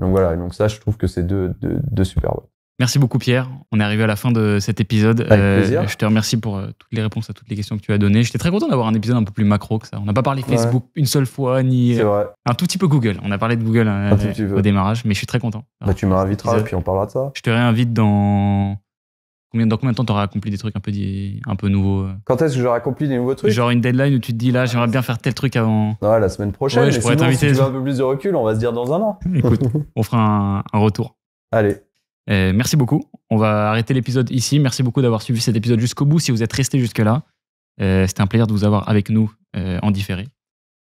Donc voilà. Donc ça, je trouve que c'est deux super boîtes. Merci beaucoup, Pierre. On est arrivé à la fin de cet épisode. Avec plaisir. Je te remercie pour toutes les réponses à toutes les questions que tu as données. J'étais très content d'avoir un épisode un peu plus macro que ça. On n'a pas parlé Facebook une seule fois, ni un tout petit peu Google. On a parlé de Google au démarrage, mais je suis très content. Alors, tu m'inviteras et puis on parlera de ça. Je te réinvite dans... Dans combien de temps t'auras accompli des trucs un peu nouveaux? Quand est-ce que j'aurai accompli des nouveaux trucs? Genre une deadline où tu te dis là, j'aimerais bien faire tel truc avant. Ah, la semaine prochaine. Ouais, je pourrais t'inviter. Si tu veux un peu plus de recul, on va se dire dans un an. Écoute, on fera un retour. Allez. Merci beaucoup. On va arrêter l'épisode ici. Merci beaucoup d'avoir suivi cet épisode jusqu'au bout. Si vous êtes resté jusque-là, c'était un plaisir de vous avoir avec nous en différé.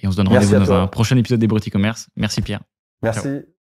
Et on se donne rendez-vous dans un prochain épisode des Brutis Commerce. Merci Pierre. Merci. Ciao.